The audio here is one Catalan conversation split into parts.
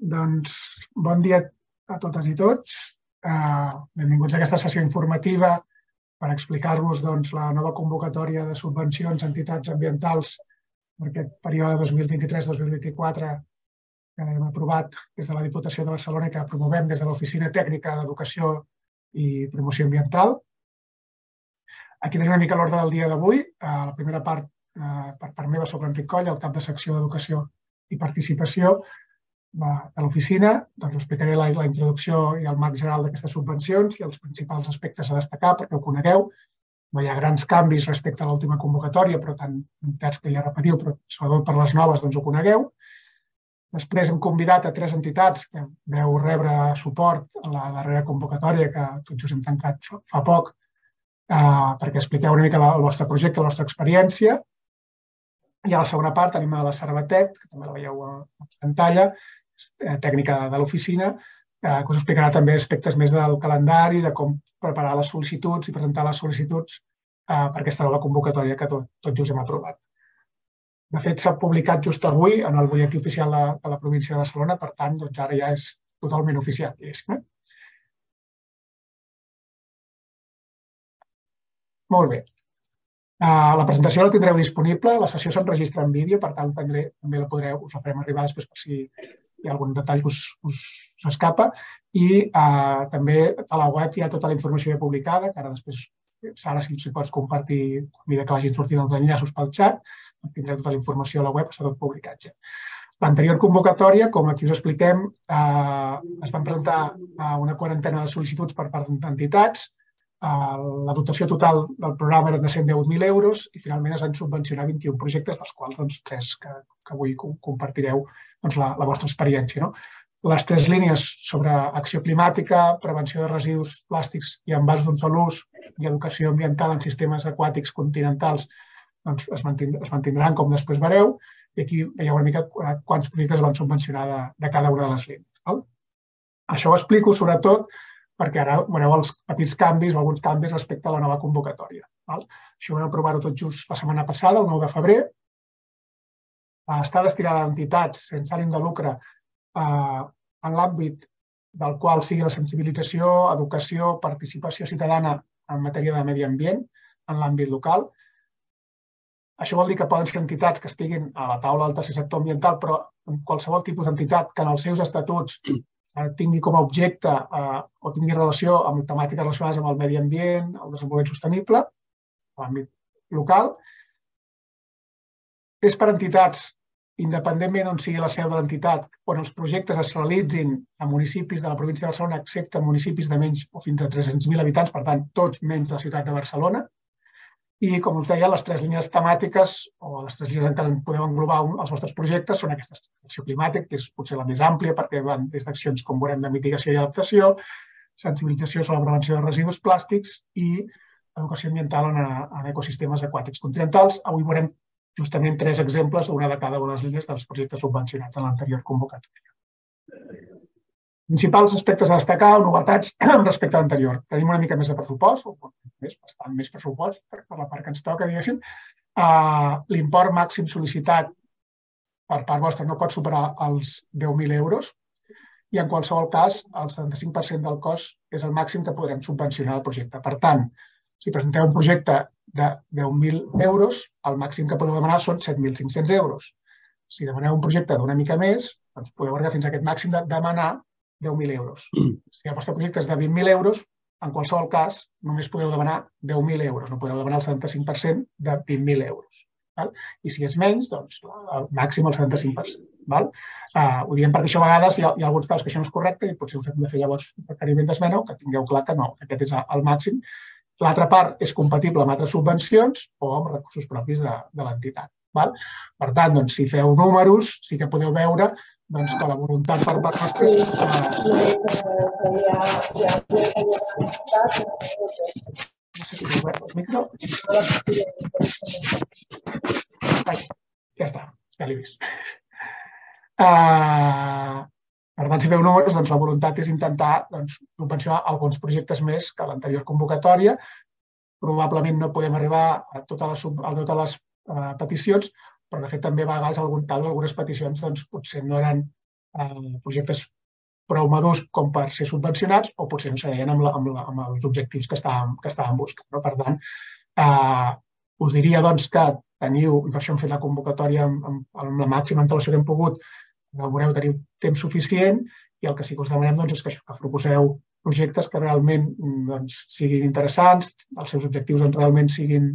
Doncs bon dia a totes i tots. Benvinguts a aquesta sessió informativa per explicar-vos la nova convocatòria de subvencions a entitats ambientals per aquest període 2023-2024 que hem aprovat des de la Diputació de Barcelona i que promovem des de l'Oficina Tècnica d'Educació i Promoció Ambiental. Aquí tenim una mica l'ordre del dia d'avui. La primera part per part meva sobre Enric Coll, el cap de secció d'Educació i Participació de l'oficina. Us explicaré la introducció i el marc general d'aquestes subvencions i els principals aspectes a destacar perquè ho conegueu. No hi ha grans canvis respecte a l'última convocatòria, però tant entitats que ja repetiu, però sobretot per les noves ho conegueu. Després hem convidat a tres entitats que vau rebre suport a la darrera convocatòria que tots us hem tancat fa poc perquè expliqueu una mica el vostre projecte, la vostra experiència. I a la segona part tenim la Sara, que també la veieu a la pantalla, tècnica de l'oficina, que us explicarà també aspectes més del calendari, de com preparar les sol·licituds i presentar les sol·licituds per aquesta nova convocatòria que tot just hem aprovat. De fet, s'ha publicat just avui en el butlletí oficial de la província de Barcelona, per tant, ara ja és totalment oficial. Molt bé. La presentació la tindreu disponible, la sessió s'enregistra en vídeo, per tant també us la farem arribar després per si hi ha algun detall que us escapa. I també a la web hi ha tota la informació ja publicada, que ara després, Sara, si pots compartir, a mesura que vagin sortint els enllaços pel xat, tindreu tota la informació a la web, està tot publicat ja. L'anterior convocatòria, com aquí us expliquem, es van presentar una quarantena de sol·licituds per part d'entitats. La dotació total del programa era de 110.000 euros i finalment es van subvencionar 21 projectes, dels quals 3 que avui compartireu la vostra experiència. Les tres línies sobre acció climàtica, prevenció de residus plàstics i envasos d'un sol ús i educació ambiental en sistemes aquàtics continentals es mantindran, com després veureu. I aquí veieu una mica quants projectes van subvencionar de cada una de les línies. Això ho explico sobretot perquè ara veureu els petits canvis o alguns canvis respecte a la nova convocatòria. Això ho vam aprovar-ho tot just la setmana passada, el 9 de febrer. Està destinada a entitats sense ànim de lucre en l'àmbit del qual sigui la sensibilització, educació, participació ciutadana en matèria de medi ambient en l'àmbit local. Això vol dir que poden ser entitats que estiguin a la taula del tercer sector ambiental, però qualsevol tipus d'entitat que en els seus estatuts tingui com a objecte o tingui relació amb temàtiques relacionades amb el medi ambient, el desenvolupament sostenible, l'àmbit local. És per entitats, independentment on sigui la seu de l'entitat, on els projectes es realitzin a municipis de la província de Barcelona, excepte municipis de menys o fins a 300.000 habitants, per tant, tots menys de la ciutat de Barcelona. I, com us deia, les tres línies temàtiques o les tres línies en què podeu englobar els vostres projectes són aquestes: acció climàtica, que és potser la més àmplia perquè van des d'accions, com veurem, de mitigació i adaptació, sensibilització sobre la prevenció de residus plàstics i educació ambiental en ecosistemes aquàtics continentals. Avui veurem justament tres exemples d'una de cada una de les línies dels projectes subvencionats en l'anterior convocatòria. Principals aspectes a destacar o novetats respecte a l'anterior. Tenim una mica més de pressupost, bastant més pressupost per la part que ens toca, diguéssim. L'import màxim sol·licitat per part vostra no pot superar els 10.000 euros i, en qualsevol cas, el 75% del cost és el màxim que podrem subvencionar el projecte. Per tant, si presenteu un projecte de 10.000 euros, el màxim que podeu demanar són 7.500 euros. Si demaneu un projecte d'una mica més, doncs podeu arribar fins a aquest màxim de demanar 10.000 euros. Si el vostre projecte és de 20.000 euros, en qualsevol cas, només podreu demanar 10.000 euros. No podreu demanar el 75% de 20.000 euros. I si és menys, doncs, al màxim el 75%. Ho diem perquè això a vegades hi ha alguns casos que això no és correcte i potser us hem de fer llavors un requeriment d'esmena o que tingueu clar que no, que aquest és el màxim. L'altra part és compatible amb altres subvencions o amb recursos propis de l'entitat. Per tant, si feu números, sí que podeu veure que la voluntat per part nostra és... Ja està, ja l'he vist. Per tant, si veu números, la voluntat és intentar subvencionar alguns projectes més que l'anterior convocatòria. Probablement no podem arribar a totes les peticions, però de fet també a vegades algunes peticions potser no eren projectes prou madurs com per ser subvencionats o potser no seran amb els objectius que estàvem buscant. Per tant, us diria que teniu, i per això hem fet la convocatòria amb la màxima antelació que hem pogut, veureu, teniu temps suficient i el que sí que us demanem és que proposeu projectes que realment siguin interessants, els seus objectius realment siguin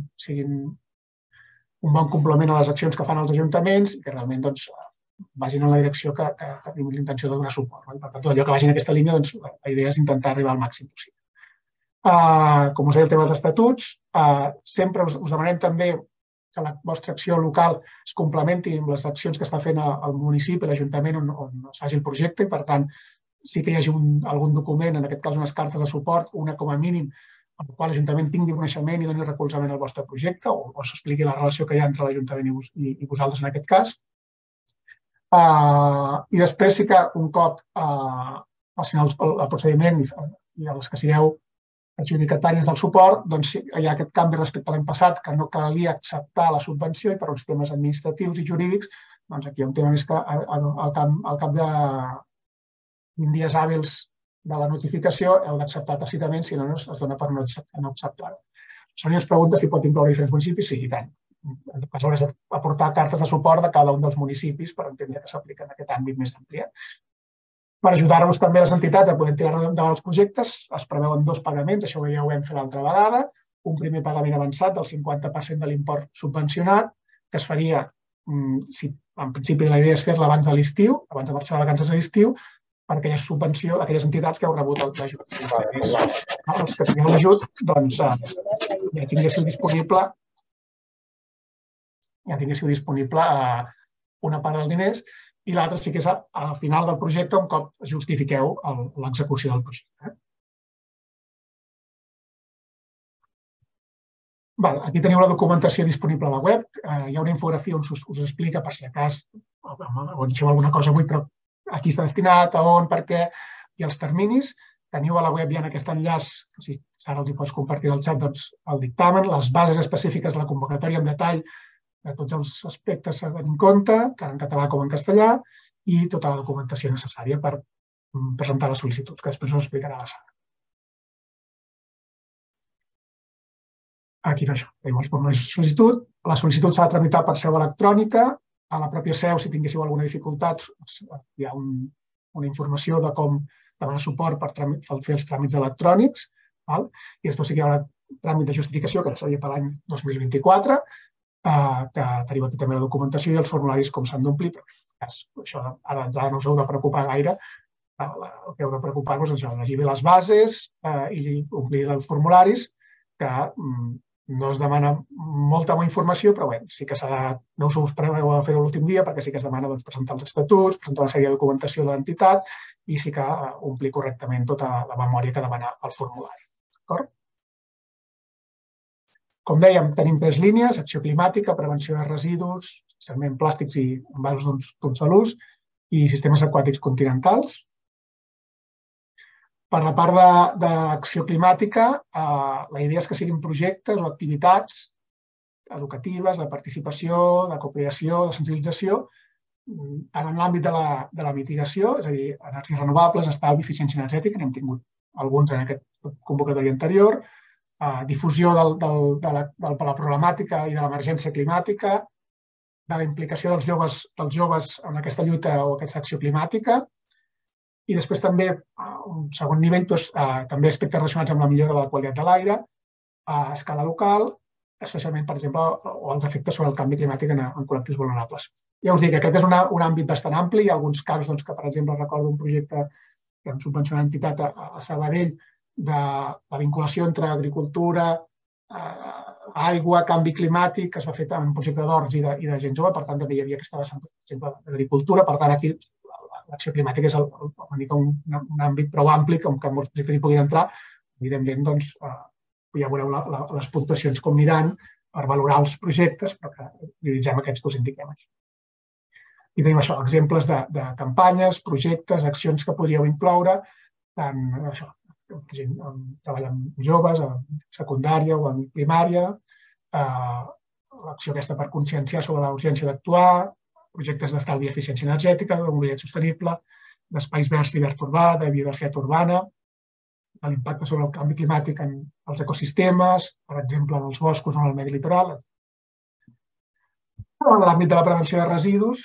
un bon complement a les accions que fan els ajuntaments i que realment vagin en la direcció que tenim l'intenció de donar suport. Per tant, tot allò que vagi en aquesta línia, la idea és intentar arribar al màxim possible. Com us deia, el tema dels estatuts, sempre us demanem també que la vostra acció local es complementi amb les accions que està fent el municipi, l'Ajuntament on es faci el projecte. Per tant, sí que hi hagi algun document, en aquest cas unes cartes de suport, una com a mínim, en la qual l'Ajuntament tingui coneixement i doni recolzament al vostre projecte o s'expliqui la relació que hi ha entre l'Ajuntament i vosaltres en aquest cas. I després sí que un cop facin el procediment i els que sigueu adjudicataris del suport, doncs hi ha aquest canvi respecte a l'any passat, que no calia acceptar la subvenció i per uns temes administratius i jurídics, doncs aquí hi ha un tema més que al cap de 20 dies hàbils de la notificació heu d'acceptar tàcitament, si no es dona per no acceptar-ho. Sònia ens pregunta si pot incloure diferents municipis, sí, i tant. Aleshores hauràs d'aportar cartes de suport de cada un dels municipis per entendre que s'aplica en aquest àmbit més ampliat. Per ajudar-vos també les entitats a poder tirar endavant els projectes, es preveuen 2 pagaments, això ja ho vam fer l'altra vegada, un primer pagament avançat del 50% de l'import subvencionat, que es faria, en principi la idea és fer-la abans de l'estiu, abans de marxar de vacances a l'estiu, per aquelles subvencions, aquelles entitats que heu rebut l'ajut. Els que tingueu l'ajut, doncs ja tinguéssiu disponible una part dels diners. I l'altre sí que és al final del projecte, un cop justifiqueu l'execució del projecte. Aquí teniu la documentació disponible a la web. Hi ha una infografia on us explica, per si de cas, on feu alguna cosa avui, però aquí està destinat, a on, per què, i els terminis. Teniu a la web ja en aquest enllaç, si Sara ho pots compartir al xat, doncs el dictamen, les bases específiques de la convocatòria en detall, de tots els aspectes a tenir en compte, tant en català com en castellà, i tota la documentació necessària per presentar les sol·licituds, que després us explicarà la Sara. Aquí va això. La sol·licitud s'ha de tramitar per seu electrònica. A la pròpia seu, si tinguéssiu alguna dificultat, hi ha una informació de com demanar suport per fer els tràmits electrònics. I després hi haurà tràmit de justificació, que seria per l'any 2024, que tenim aquí també la documentació i els formularis com s'han d'omplir, però això ara no us heu de preocupar gaire. El que heu de preocupar-vos és llegir bé les bases i omplir els formularis, que no es demana molta informació, però bé, sí que no us preveu a fer-ho l'últim dia, perquè sí que es demana presentar els estatuts, presentar una sèrie de documentació de l'entitat i sí que omplir correctament tota la memòria que demana el formulari. D'acord? Com dèiem, tenim 3 línies: acció climàtica, prevenció de residus, especialment plàstics i envasos d'un sol ús, i sistemes aquàtics continentals. Per la part d'acció climàtica, la idea és que siguin projectes o activitats educatives, de participació, de cooperació, de sensibilització, en l'àmbit de la mitigació, és a dir, energies renovables, estalvi, eficiència energètica, n'hem tingut alguns en aquest convocatòria anterior, difusió de la problemàtica i de l'emergència climàtica, de la implicació dels joves en aquesta lluita o aquesta acció climàtica i després també, a un segon nivell, també aspectes relacionats amb la millora de la qualitat de l'aire a escala local, especialment, per exemple, o els efectes sobre el canvi climàtic en col·lectius vulnerables. Ja us dic que aquest és un àmbit bastant ampli. Hi ha alguns casos que, per exemple, recordo un projecte que hem subvencionat una entitat a Sabadell de la vinculació entre agricultura, aigua, canvi climàtic, que es va fer amb un projecte d'horts i de gent jove, per tant, també hi havia aquesta vessant, per exemple, d'agricultura. Per tant, aquí l'acció climàtica és un àmbit prou ampli com que molts projectes hi podien entrar. Evidentment, doncs, ja veureu les puntuacions com aniran per valorar els projectes, però que prioritzem aquests que us indiquem aquí. I tenim això, exemples de campanyes, projectes, accions que podríeu incloure, tant això, treballar amb joves, en secundària o en primària, l'acció aquesta per conscienciar sobre la urgència d'actuar, projectes d'estalvi i eficiència energètica, de mobilitat sostenible, d'espais verds d'hivern urbà, de biodiversitat urbana, de l'impacte sobre el canvi climàtic en els ecosistemes, per exemple, en els boscos o en el medi litoral. En l'àmbit de la prevenció de residus,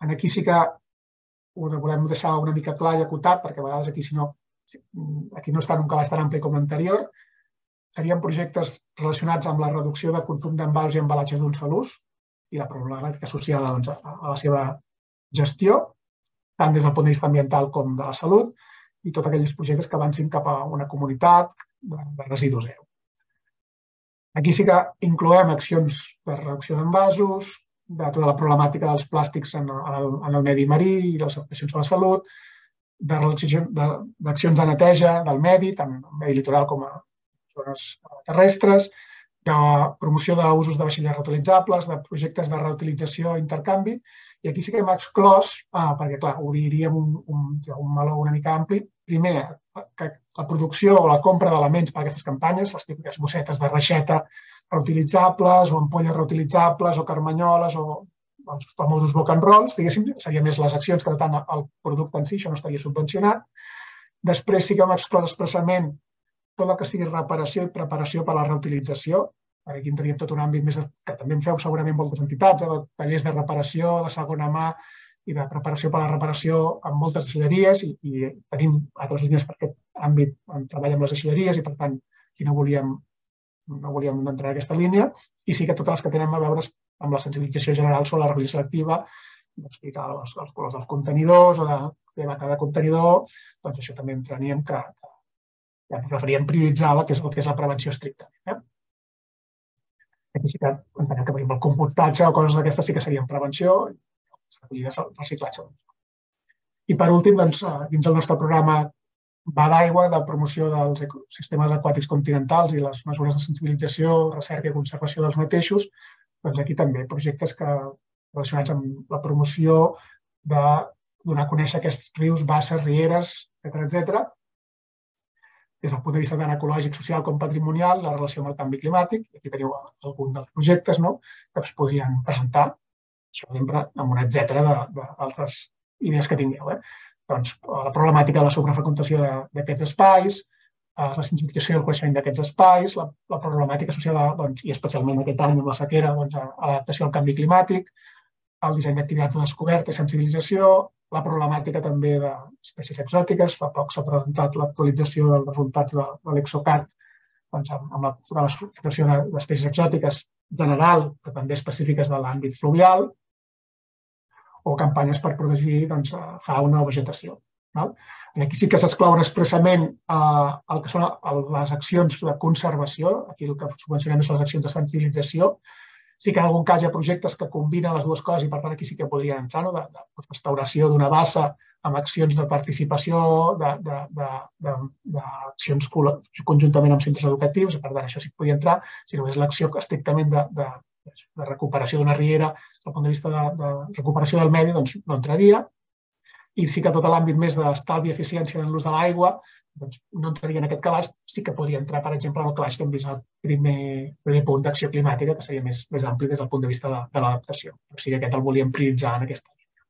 aquí sí que ho volem deixar una mica clar i acotat, perquè a vegades aquí no està en un cabàs tan ampli com l'anterior. Serien projectes relacionats amb la reducció de consum d'envasos i embalatges d'un sol ús i la problemàtica associada a la seva gestió, tant des del punt de vista ambiental com de la salut, i tots aquells projectes que avancin cap a una comunitat de residu zero. Aquí sí que incloem accions de reducció d'envasos, de tota la problemàtica dels plàstics en el medi marí i les afectacions a la salut, d'accions de neteja del medi, tant en medi litoral com a zones terrestres, de promoció d'usos de vaixelles reutilitzables, de projectes de reutilització i intercanvi. I aquí sí que hem exclòs, perquè clar, obriríem un meló una mica ampli. Primer, que la producció o la compra d'elements per a aquestes campanyes, les típiques bossetes de reixeta reutilitzables o ampolles reutilitzables o carmanyoles o els famosos rock and rolls, diguéssim, serien més les accions que, per tant, el producte en si, això no estaria subvencionat. Després sí que hem exclòs expressament tot el que sigui reparació i preparació per a la reutilització. Aquí entraria tot un àmbit més que també en feu segurament moltes entitats, de tallers de reparació, de segona mà i de preparació per a la reparació en moltes deixalleries, i tenim altres línies per aquest àmbit on treballa amb les deixalleries i, per tant, aquí no volíem entrar en aquesta línia. I sí que totes les que tenen a veure amb la sensibilització general sobre la revisió selectiva, d'explicar els colors dels contenidors o de què va cada contenidor, doncs això també entraríem que preferíem prioritzar el que és la prevenció estrictament. Aquí sí que entenem que veiem el compostatge o coses d'aquestes sí que serien prevenció i recollida, reciclatge. I per últim, doncs, dins del nostre programa Va d'Aigua, de promoció dels ecosistemes aquàtics continentals i les mesures de sensibilització, recerca i conservació dels mateixos, doncs aquí també projectes relacionats amb la promoció de donar a conèixer aquests rius, basses, rieres, etcètera, des del punt de vista tant ecològic, social com patrimonial, la relació amb el canvi climàtic. Aquí teniu algun dels projectes que es podrien presentar, sempre amb una etcètera d'altres idees que tingueu. Doncs la problemàtica de la sobrefreqüentació d'aquests espais, la sensibilització i el coneixement d'aquests espais, la problemàtica associada, i especialment aquest any amb la sequera, a l'adaptació al canvi climàtic, el disseny d'activitats de descoberta i sensibilització, la problemàtica també d'espècies exòtiques. Fa poc s'ha presentat l'actualització dels resultats de l'Exocat amb la situació d'espècies exòtiques general, però també específiques de l'àmbit fluvial, o campanyes per protegir fauna o vegetació. Aquí sí que s'exclouen expressament el que són les accions de conservació. Aquí el que subvencionem són les accions de sensibilització. Sí que en algun cas hi ha projectes que combinen les dues coses i, per tant, aquí sí que podrien entrar, de restauració d'una bassa amb accions de participació, d'accions conjuntament amb centres educatius, i, per tant, això sí que podria entrar, si no és l'acció estrictament de recuperació d'una riera, del punt de vista de recuperació del medi, doncs no entraria. I sí que tot l'àmbit més d'estalvi i eficiència en l'ús de l'aigua no entraria en aquest calaix. Sí que podria entrar, per exemple, en el calaix que hem vist al primer punt d'acció climàtica, que seria més ampli des del punt de vista de l'adaptació. O sigui, aquest el volíem prioritzar en aquesta línia.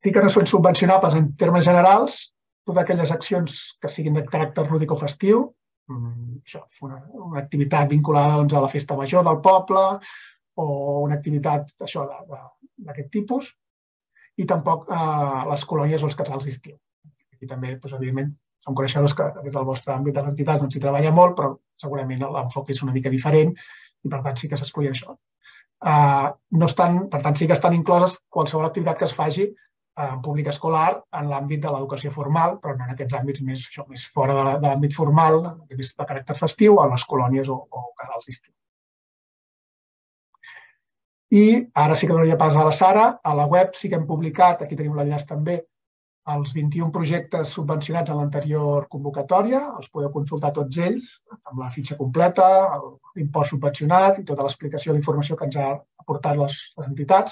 Sí que no són subvencionables en termes generals totes aquelles accions que siguin de caràcter lúdic o festiu. Una activitat vinculada a la festa major del poble o una activitat d'aquest tipus. I tampoc les colònies o els casals d'estiu. Aquí també, evidentment, som coneixedors que des del vostre àmbit de les entitats s'hi treballa molt, però segurament l'enfoc és una mica diferent i, per tant, sí que s'excloïa això. Per tant, sí que estan incloses qualsevol activitat que es faci en públic escolar en l'àmbit de l'educació formal, però no en aquests àmbits més fora de l'àmbit formal, de caràcter festiu, a les colònies o casals d'estiu. I ara sí que donaria pas a la Sara. A la web sí que hem publicat, aquí tenim l'enllaç també, els 21 projectes subvencionats en l'anterior convocatòria. Els podeu consultar tots ells, amb la fitxa completa, l'import subvencionat i tota l'explicació de la informació que ens ha aportat les entitats.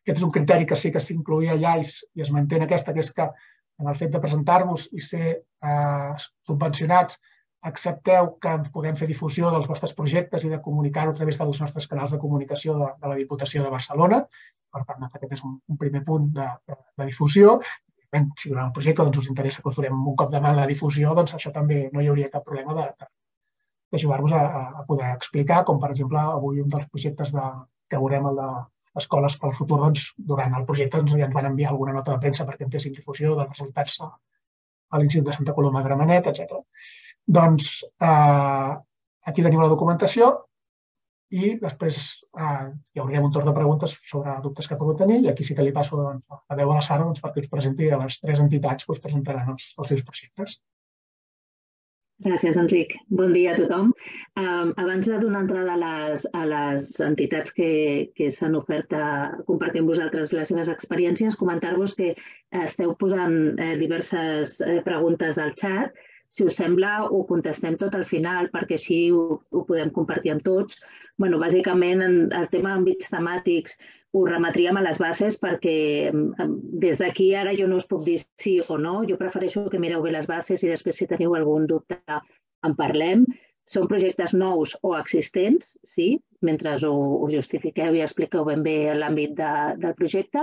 Aquest és un criteri que sí que s'incloïa allà i es manté en aquesta, que és que en el fet de presentar-vos i ser subvencionats accepteu que podem fer difusió dels vostres projectes i de comunicar-ho a través dels nostres canals de comunicació de la Diputació de Barcelona. Per tant, aquest és un primer punt de difusió. Si durant el projecte us interessa que us donem un cop de mà la difusió, doncs això també no hi hauria cap problema d'ajudar-vos a poder explicar, com per exemple avui un dels projectes que veurem, el de Escoles per al Futur, doncs durant el projecte ja ens van enviar alguna nota de premsa perquè en fessin difusió dels resultats a l'Institut de Santa Coloma de Gramenet, etc. Doncs aquí teniu la documentació i després hi hauríem un torn de preguntes sobre dubtes que pugueu tenir i aquí sí que li passo la veu a la Sara perquè us presenti a les tres entitats que us presentaran els seus projectes. Gràcies, Enric. Bon dia a tothom. Abans de donar entrada a les entitats que s'han ofert a compartir amb vosaltres les seves experiències, comentar-vos que esteu posant diverses preguntes al xat. Si us sembla, ho contestem tot al final perquè així ho podem compartir amb tots. Bàsicament, el tema d'àmbits temàtics ho remetríem a les bases perquè des d'aquí ara jo no us puc dir sí o no. Jo prefereixo que mireu bé les bases i després si teniu algun dubte en parlem. Són projectes nous o existents, sí, mentre ho justifiqueu i expliqueu ben bé l'àmbit del projecte.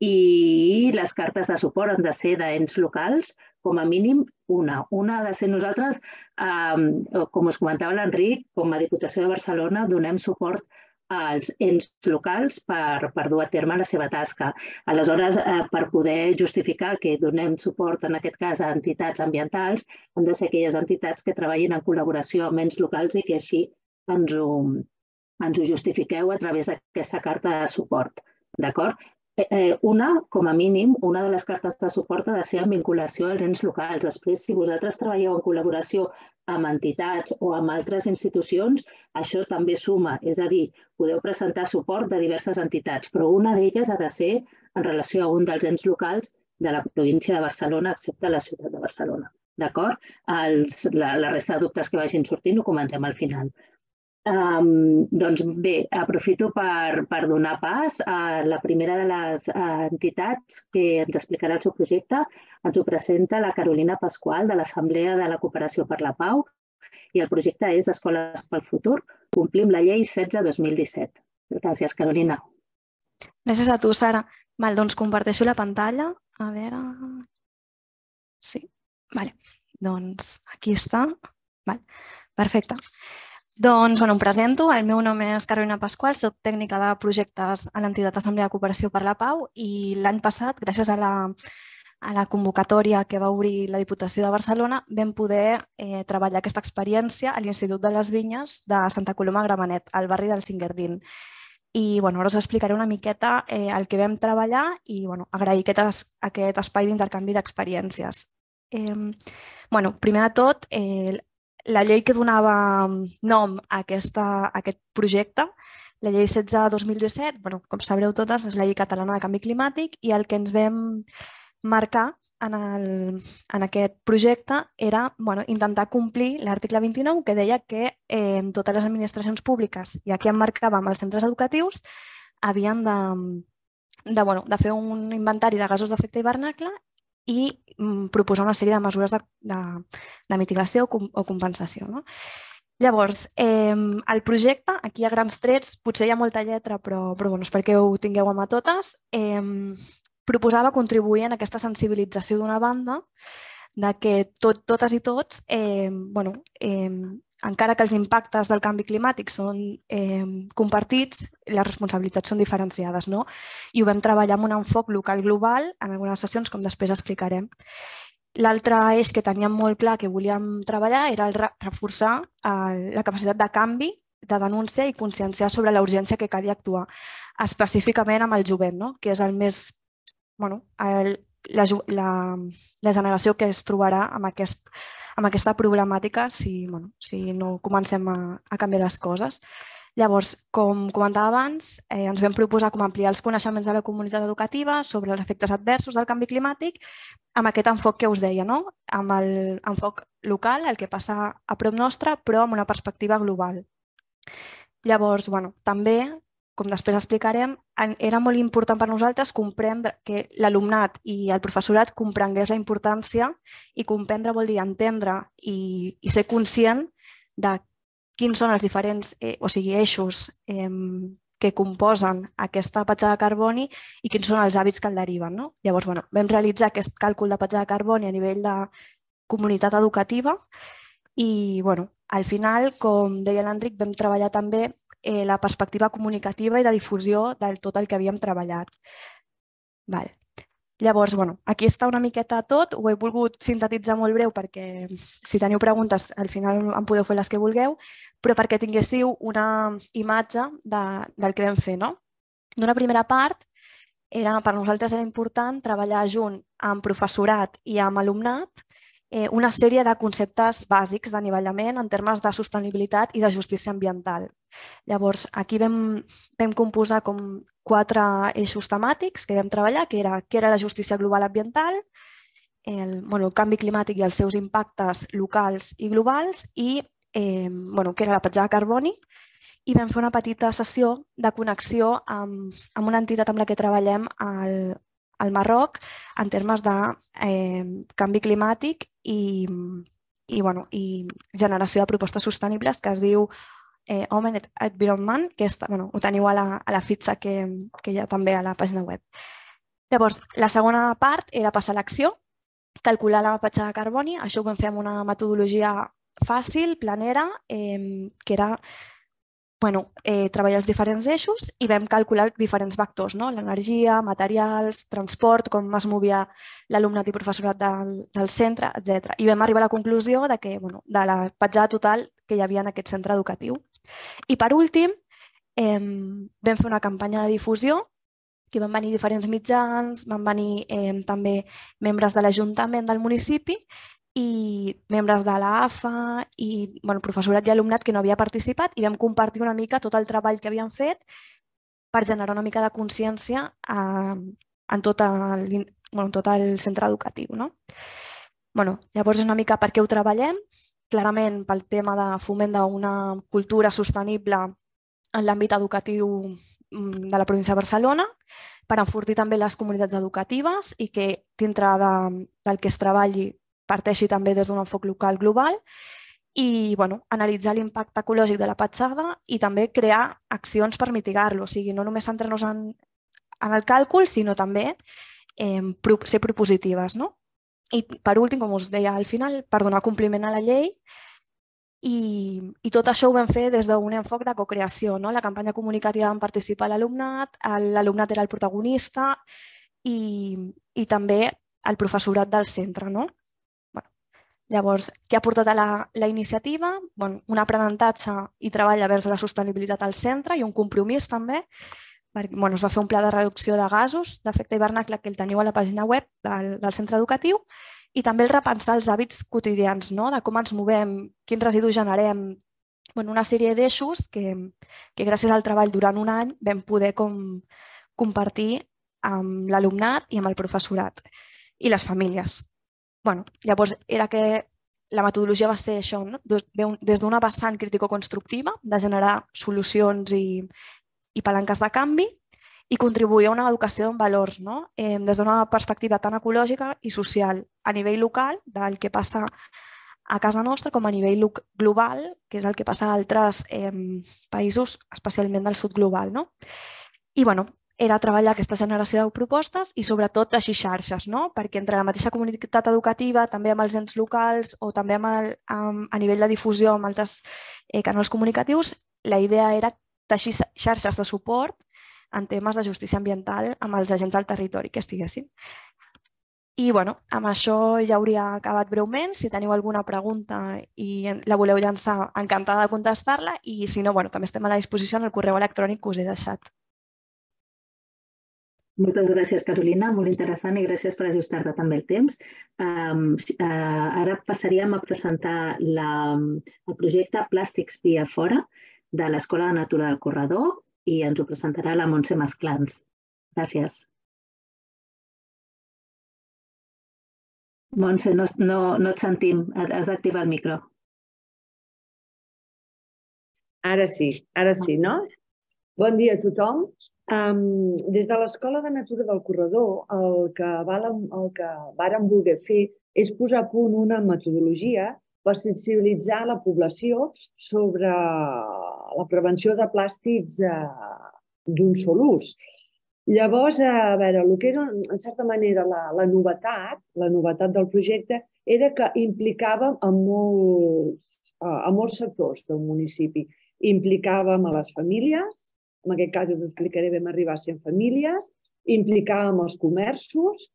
I les cartes de suport han de ser d'ens locals, com a mínim una. Una ha de ser nosaltres, com us comentava l'Enric, com a Diputació de Barcelona donem suport als ens locals per dur a terme la seva tasca. Aleshores, per poder justificar que donem suport, en aquest cas, a entitats ambientals, han de ser aquelles entitats que treballin en col·laboració amb ens locals i que així ens ho justifiqueu a través d'aquesta carta de suport. D'acord? Una, com a mínim, una de les cartes de suport ha de ser en vinculació als ens locals. Després, si vosaltres treballeu en col·laboració amb entitats o amb altres institucions, això també suma. És a dir, podeu presentar suport de diverses entitats, però una d'elles ha de ser en relació a un dels ens locals de la província de Barcelona, excepte la ciutat de Barcelona. D'acord? La resta de dubtes que vagin sortint ho comentem al final. Doncs bé, aprofito per donar pas a la primera de les entitats que ens explicarà el seu projecte. Ens ho presenta la Carolina Pasqual de l'Assemblea de la Cooperació per la Pau i el projecte és Escoles pel Futur, complim la llei 16/2017. Gràcies, Carolina. Gràcies a tu, Sara. Doncs comparteixo la pantalla. A veure... Sí, doncs aquí està. Perfecte. Doncs, em presento. El meu nom és Carolina Pasqual, soc tècnica de projectes a l'entitat Assemblea de Cooperació per la Pau i l'any passat, gràcies a la convocatòria que va obrir la Diputació de Barcelona, vam poder treballar aquesta experiència a l'Institut de les Vinyes de Santa Coloma de Gramenet, al barri del Cinquerdín. I ara us explicaré una miqueta el que vam treballar i agrair aquest espai d'intercanvi d'experiències. Primer de tot, la llei que donava nom a aquest projecte, la llei 16/2017, com sabreu totes, és la llei catalana de canvi climàtic i el que ens vam marcar en aquest projecte era intentar complir l'article 29 que deia que totes les administracions públiques, i aquí emmarcàvem els centres educatius, havien de fer un inventari de gasos d'efecte hivernacle i proposar una sèrie de mesures de mitigació o compensació. Llavors, el projecte, aquí a grans trets, potser hi ha molta lletra, però és perquè ho tingueu a mà totes, proposava contribuir en aquesta sensibilització d'una banda de que totes i tots, encara que els impactes del canvi climàtic són compartits, les responsabilitats són diferenciades, no? I ho vam treballar amb un enfoc local global en algunes sessions, com després explicarem. L'altre eix que teníem molt clar que volíem treballar era reforçar la capacitat de canvi, de denúncia i conscienciar sobre la urgència que calia actuar, específicament amb el jovent, no? Que és el més... la generació que es trobarà amb aquesta problemàtica si no comencem a canviar les coses. Llavors, com comentava abans, ens vam proposar com ampliar els coneixements de la comunitat educativa sobre els efectes adversos del canvi climàtic amb aquest enfoc que us deia, amb l'enfoc local, el que passa a prop nostre, però amb una perspectiva global. Llavors, també com després explicarem, era molt important per nosaltres comprendre que l'alumnat i el professorat comprengués la importància, i comprendre vol dir entendre i ser conscient de quins són els diferents eixos que composen aquesta petjada de carboni i quins són els hàbits que en deriven. Llavors, vam realitzar aquest càlcul de petjada de carboni a nivell de comunitat educativa i, al final, com deia l'Enric, vam treballar també la perspectiva comunicativa i de difusió de tot el que havíem treballat. Llavors, aquí està una miqueta tot. Ho he volgut sintetitzar molt breu perquè si teniu preguntes al final en podeu fer les que vulgueu, però perquè tinguéssiu una imatge del que vam fer. D'una primera part, per nosaltres era important treballar junt amb professorat i amb alumnat una sèrie de conceptes bàsics d'anivellament en termes de sostenibilitat i de justícia ambiental. Llavors, aquí vam composar com 4 eixos temàtics que vam treballar, que era què era la justícia global ambiental, el canvi climàtic i els seus impactes locals i globals, i què era la petjada de carboni. I vam fer una petita sessió de connexió amb una entitat amb la que treballem al Marroc en termes de canvi climàtic i generació de propostes sostenibles, que es diu Omen at Bironman, que ho teniu a la fitxa que hi ha també a la pàgina web. Llavors, la segona part era passar a l'acció, calcular la petjada de carboni. Això ho vam fer amb una metodologia fàcil, planera, que era treballar els diferents eixos, i vam calcular diferents vectors, l'energia, materials, transport, com es movia l'alumnat i professorat del centre, etc. I vam arribar a la conclusió de la petjada total que hi havia en aquest centre educatiu. I per últim, vam fer una campanya de difusió, que van venir diferents mitjans, van venir també membres de l'Ajuntament del municipi, i membres de l'AFA i professorat i alumnat que no havia participat, i vam compartir una mica tot el treball que havíem fet per generar una mica de consciència en tot el centre educatiu. Llavors, una mica per què ho treballem. Clarament pel tema de foment d'una cultura sostenible en l'àmbit educatiu de la província de Barcelona, per enfortir també les comunitats educatives i que dintre del que es treballi parteixi també des d'un enfoc local global, i analitzar l'impacte ecològic de la petjada i també crear accions per mitigar-lo. O sigui, no només centrar-nos en el càlcul, sinó també ser propositives. I per últim, com us deia al final, per donar compliment a la llei, i tot això ho vam fer des d'un enfoc de cocreació. La campanya comunicativa van participar l'alumnat era el protagonista i també el professorat del centre. Llavors, què ha portat a la iniciativa? Un aprenentatge i treball vers la sostenibilitat al centre i un compromís també. Es va fer un pla de reducció de gasos d'efecte hivernacle, que el teniu a la pàgina web del centre educatiu, i també el repensar els hàbits quotidians, de com ens movem, quins residus generem. Una sèrie d'eixos que gràcies al treball durant un any vam poder compartir amb l'alumnat i amb el professorat i les famílies. Llavors, era que la metodologia va ser això, des d'una vessant crítico-constructiva, de generar solucions i palanques de canvi, i contribuir a una educació en valors, des d'una perspectiva tan ecològica i social, a nivell local, del que passa a casa nostra, com a nivell global, que és el que passa a altres països, especialment del sud global. I, era treballar aquesta generació de propostes i sobretot així xarxes, perquè entre la mateixa comunitat educativa, també amb els ens locals o també a nivell de difusió amb altres canals comunicatius, la idea era teixir xarxes de suport en temes de justícia ambiental amb els agents del territori que estiguessin. I amb això ja hauria acabat breument. Si teniu alguna pregunta i la voleu llançar, encantada de contestar-la, i si no, també estem a la disposició en el correu electrònic que us he deixat. Moltes gràcies, Carolina, molt interessant, i gràcies per ajustar-te també el temps. Ara passaríem a presentar el projecte PlàsticsViaFora! De l'Escola de Natura del Corredor, i ens ho presentarà la Montse Masclans. Gràcies. Montse, no et sentim, has d'activar el micro. Ara sí, no? Bon dia a tothom. Des de l'Escola de Natura del Corredor, el que vàrem voler fer és posar a punt una metodologia per sensibilitzar la població sobre la prevenció de plàstics d'un sol ús. Llavors, a veure, el que era, en certa manera, la novetat del projecte era que implicàvem a molts sectors del municipi. Implicàvem a les famílies, en aquest cas us explicaré, vam arribar a 100 famílies, implicàvem els comerços,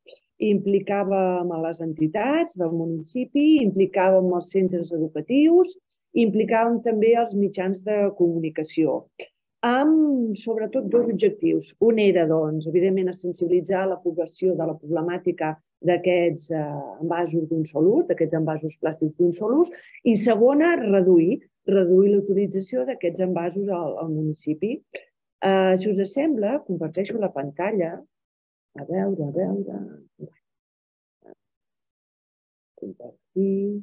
implicàvem a les entitats del municipi, implicàvem els centres educatius, implicàvem també els mitjans de comunicació, amb sobretot dos objectius. Un era, doncs, evidentment, sensibilitzar la població de la problemàtica d'aquests envasos d'un sol ús, d'aquests envasos plàstics d'un sol ús, i segona, reduir l'utilització d'aquests envasos al municipi. Si us sembla, comparteixo la pantalla. A veure, a veure... Compartir...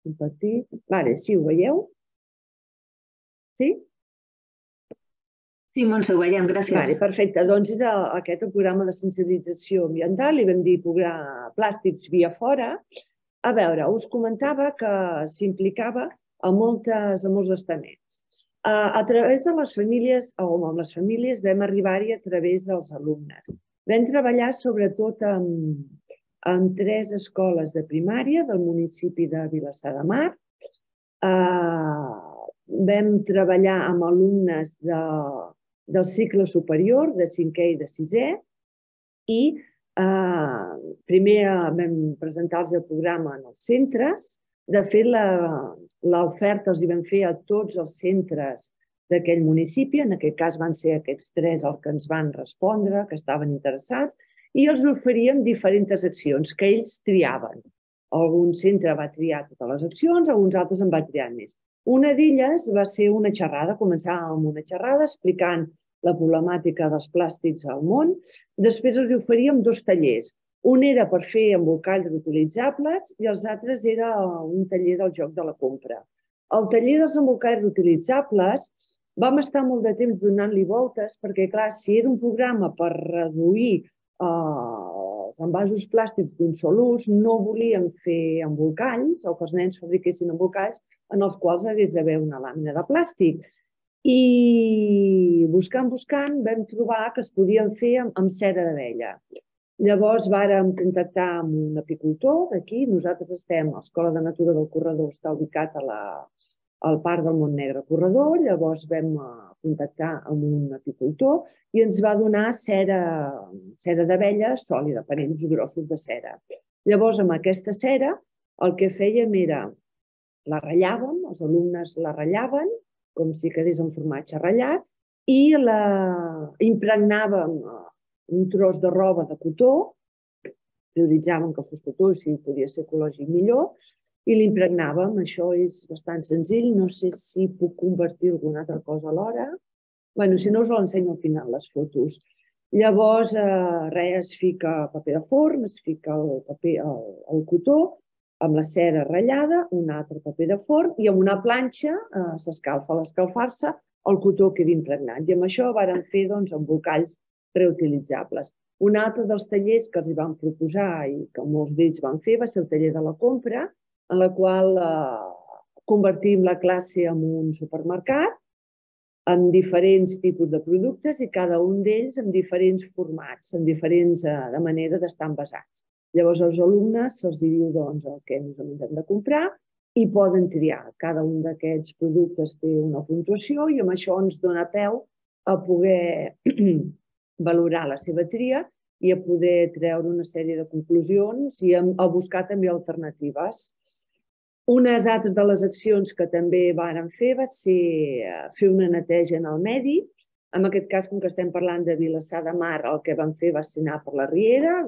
Compartir... Vale, sí, ho veieu? Sí? Sí, Montse, ho veiem, gràcies. Vale, perfecte, doncs és aquest el programa de sensibilització ambiental, li vam dir Plàstics Via Fora. A veure, us comentava que s'implicava a molts estaments. A través de les famílies, o amb les famílies, vam arribar-hi a través dels alumnes. Vam treballar sobretot en tres escoles de primària del municipi de Vilassar de Mar. Vam treballar amb alumnes del cicle superior, de 5è i de 6è, i primer vam presentar-los el programa en els centres. De fet, l'oferta els hi vam fer a tots els centres d'aquell municipi. En aquest cas van ser aquests tres els que ens van respondre, que estaven interessats, i els oferíem diferents accions que ells triaven. Algun centre va triar totes les accions, alguns altres en va triar més. Una d'elles va ser una xerrada, començàvem amb una xerrada explicant la problemàtica dels plàstics al món. Després els oferíem dos tallers. Un era per fer embolcalls reutilitzables i els altres era un taller del joc de la compra. El taller dels embolcalls reutilitzables vam estar molt de temps donant-li voltes perquè, clar, si era un programa per reduir els envasos plàstics d'un sol ús, no volíem fer embolcalls o que els nens fabriquessin embolcalls en els quals hagués d'haver una làmina de plàstic. I buscant vam trobar que es podien fer amb cera d'abella. Llavors vàrem contactar amb un apicultor d'aquí. Nosaltres estem a l'Escola de Natura del Corredor, està ubicat al parc del Montnegre Corredor. Llavors vam contactar amb un apicultor i ens va donar cera d'abella sòlida, panells grossos de cera. Llavors amb aquesta cera el que fèiem era la ratllàvem, els alumnes la ratllaven, com si quedés en formatge ratllat, i la impregnàvem un tros de roba de cotó, prioritzàvem que fos cotó, si podia ser ecològic millor, i l'impregnàvem. Això és bastant senzill, no sé si puc convertir alguna altra cosa alhora. Bé, si no us l'ensenyo al final, les fotos. Llavors, res, es fica paper de forn, es fica el cotó, amb la cera ratllada, un altre paper de forn, i amb una planxa s'escalfa. A l'escalfar-se, el cotó queda impregnat. I amb això vàrem fer embolcalls reutilitzables. Un altre dels tallers que els van proposar i que molts d'ells van fer va ser el taller de la compra, en la qual convertim la classe en un supermercat amb diferents tipus de productes i cada un d'ells amb diferents formats, amb diferents maneres d'estar envasats. Llavors als alumnes se'ls diu el que més o menys hem de comprar i poden triar. Cada un d'aquests productes té una puntuació i amb això ens dona peu a poder valorar la seva tria i a poder treure una sèrie de conclusions i a buscar també alternatives. Una altra de les accions que també vàrem fer va ser fer una neteja en el medi. En aquest cas, com que estem parlant de Vilassar de Mar, el que vam fer va ser anar per la riera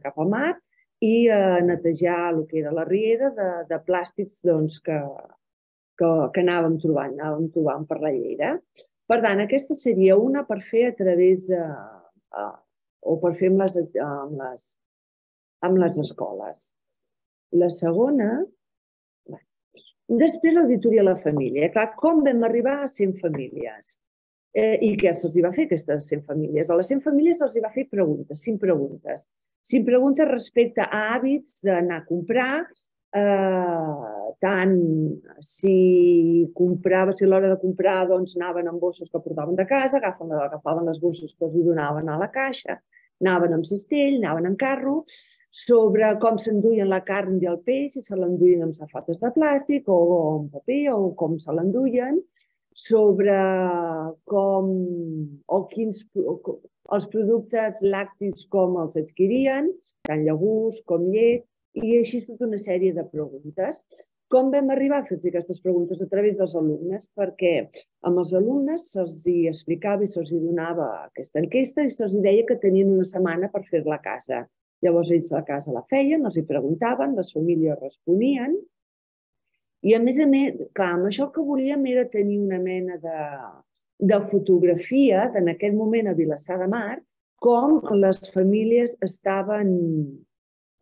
cap a mar, i netejar el que era la riera de plàstics que anàvem trobant per la llera. Per tant, aquesta seria una per fer a través de... o per fer amb les escoles. La segona, després l'auditoria a la família. Clar, com vam arribar a 100 famílies? I què se'ls va fer, aquestes 100 famílies? A les 100 famílies se'ls va fer preguntes, 5 preguntes. 5 preguntes respecte a hàbits d'anar a comprar, tant si l'hora de comprar anaven amb bosses que portaven de casa, agafaven les bosses que els donaven a la caixa, anaven amb cistell, anaven amb carro, sobre com s'enduien la carn i el peix, si se l'enduien amb safates de plàstic o amb paper o com se l'enduien, sobre com o quins els productes làctics com els adquirien, tant llegums com llet, i així tota una sèrie de preguntes. Com vam arribar a fer aquestes preguntes? A través dels alumnes, perquè amb els alumnes se'ls explicava i se'ls donava aquesta enquesta i se'ls deia que tenien una setmana per fer-la a casa. Llavors ells a casa la feien, els hi preguntaven, les famílies responien i a més, clar, amb això el que volíem era tenir una mena de fotografia en aquest moment a Vilassar de Mar, com les famílies estaven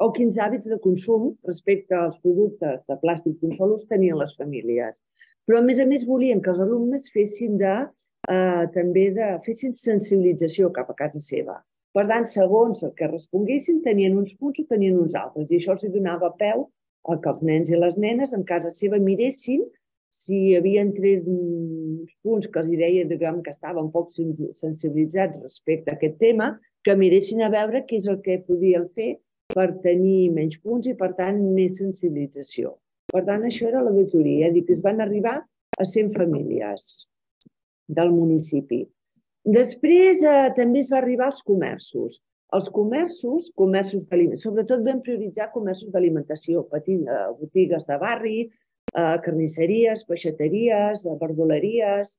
o quins hàbits de consum respecte als productes de plàstic d'un sol ús tenien les famílies. Però, a més, volien que els alumnes fessin sensibilització cap a casa seva. Per tant, segons el que responguessin, tenien uns punts o tenien uns altres. I això els donava peu a que els nens i les nenes en casa seva miressin si hi havia tret uns punts que els deien que estaven poc sensibilitzats respecte a aquest tema, que miressin a veure què és el que podien fer per tenir menys punts i, per tant, més sensibilització. Per tant, això era l'auditoria, que es van arribar a 100 famílies del municipi. Després també es va arribar als comerços. Els comerços d'alimentació, sobretot vam prioritzar comerços d'alimentació, botigues de barri, carnisseries, peixateries, verduleries,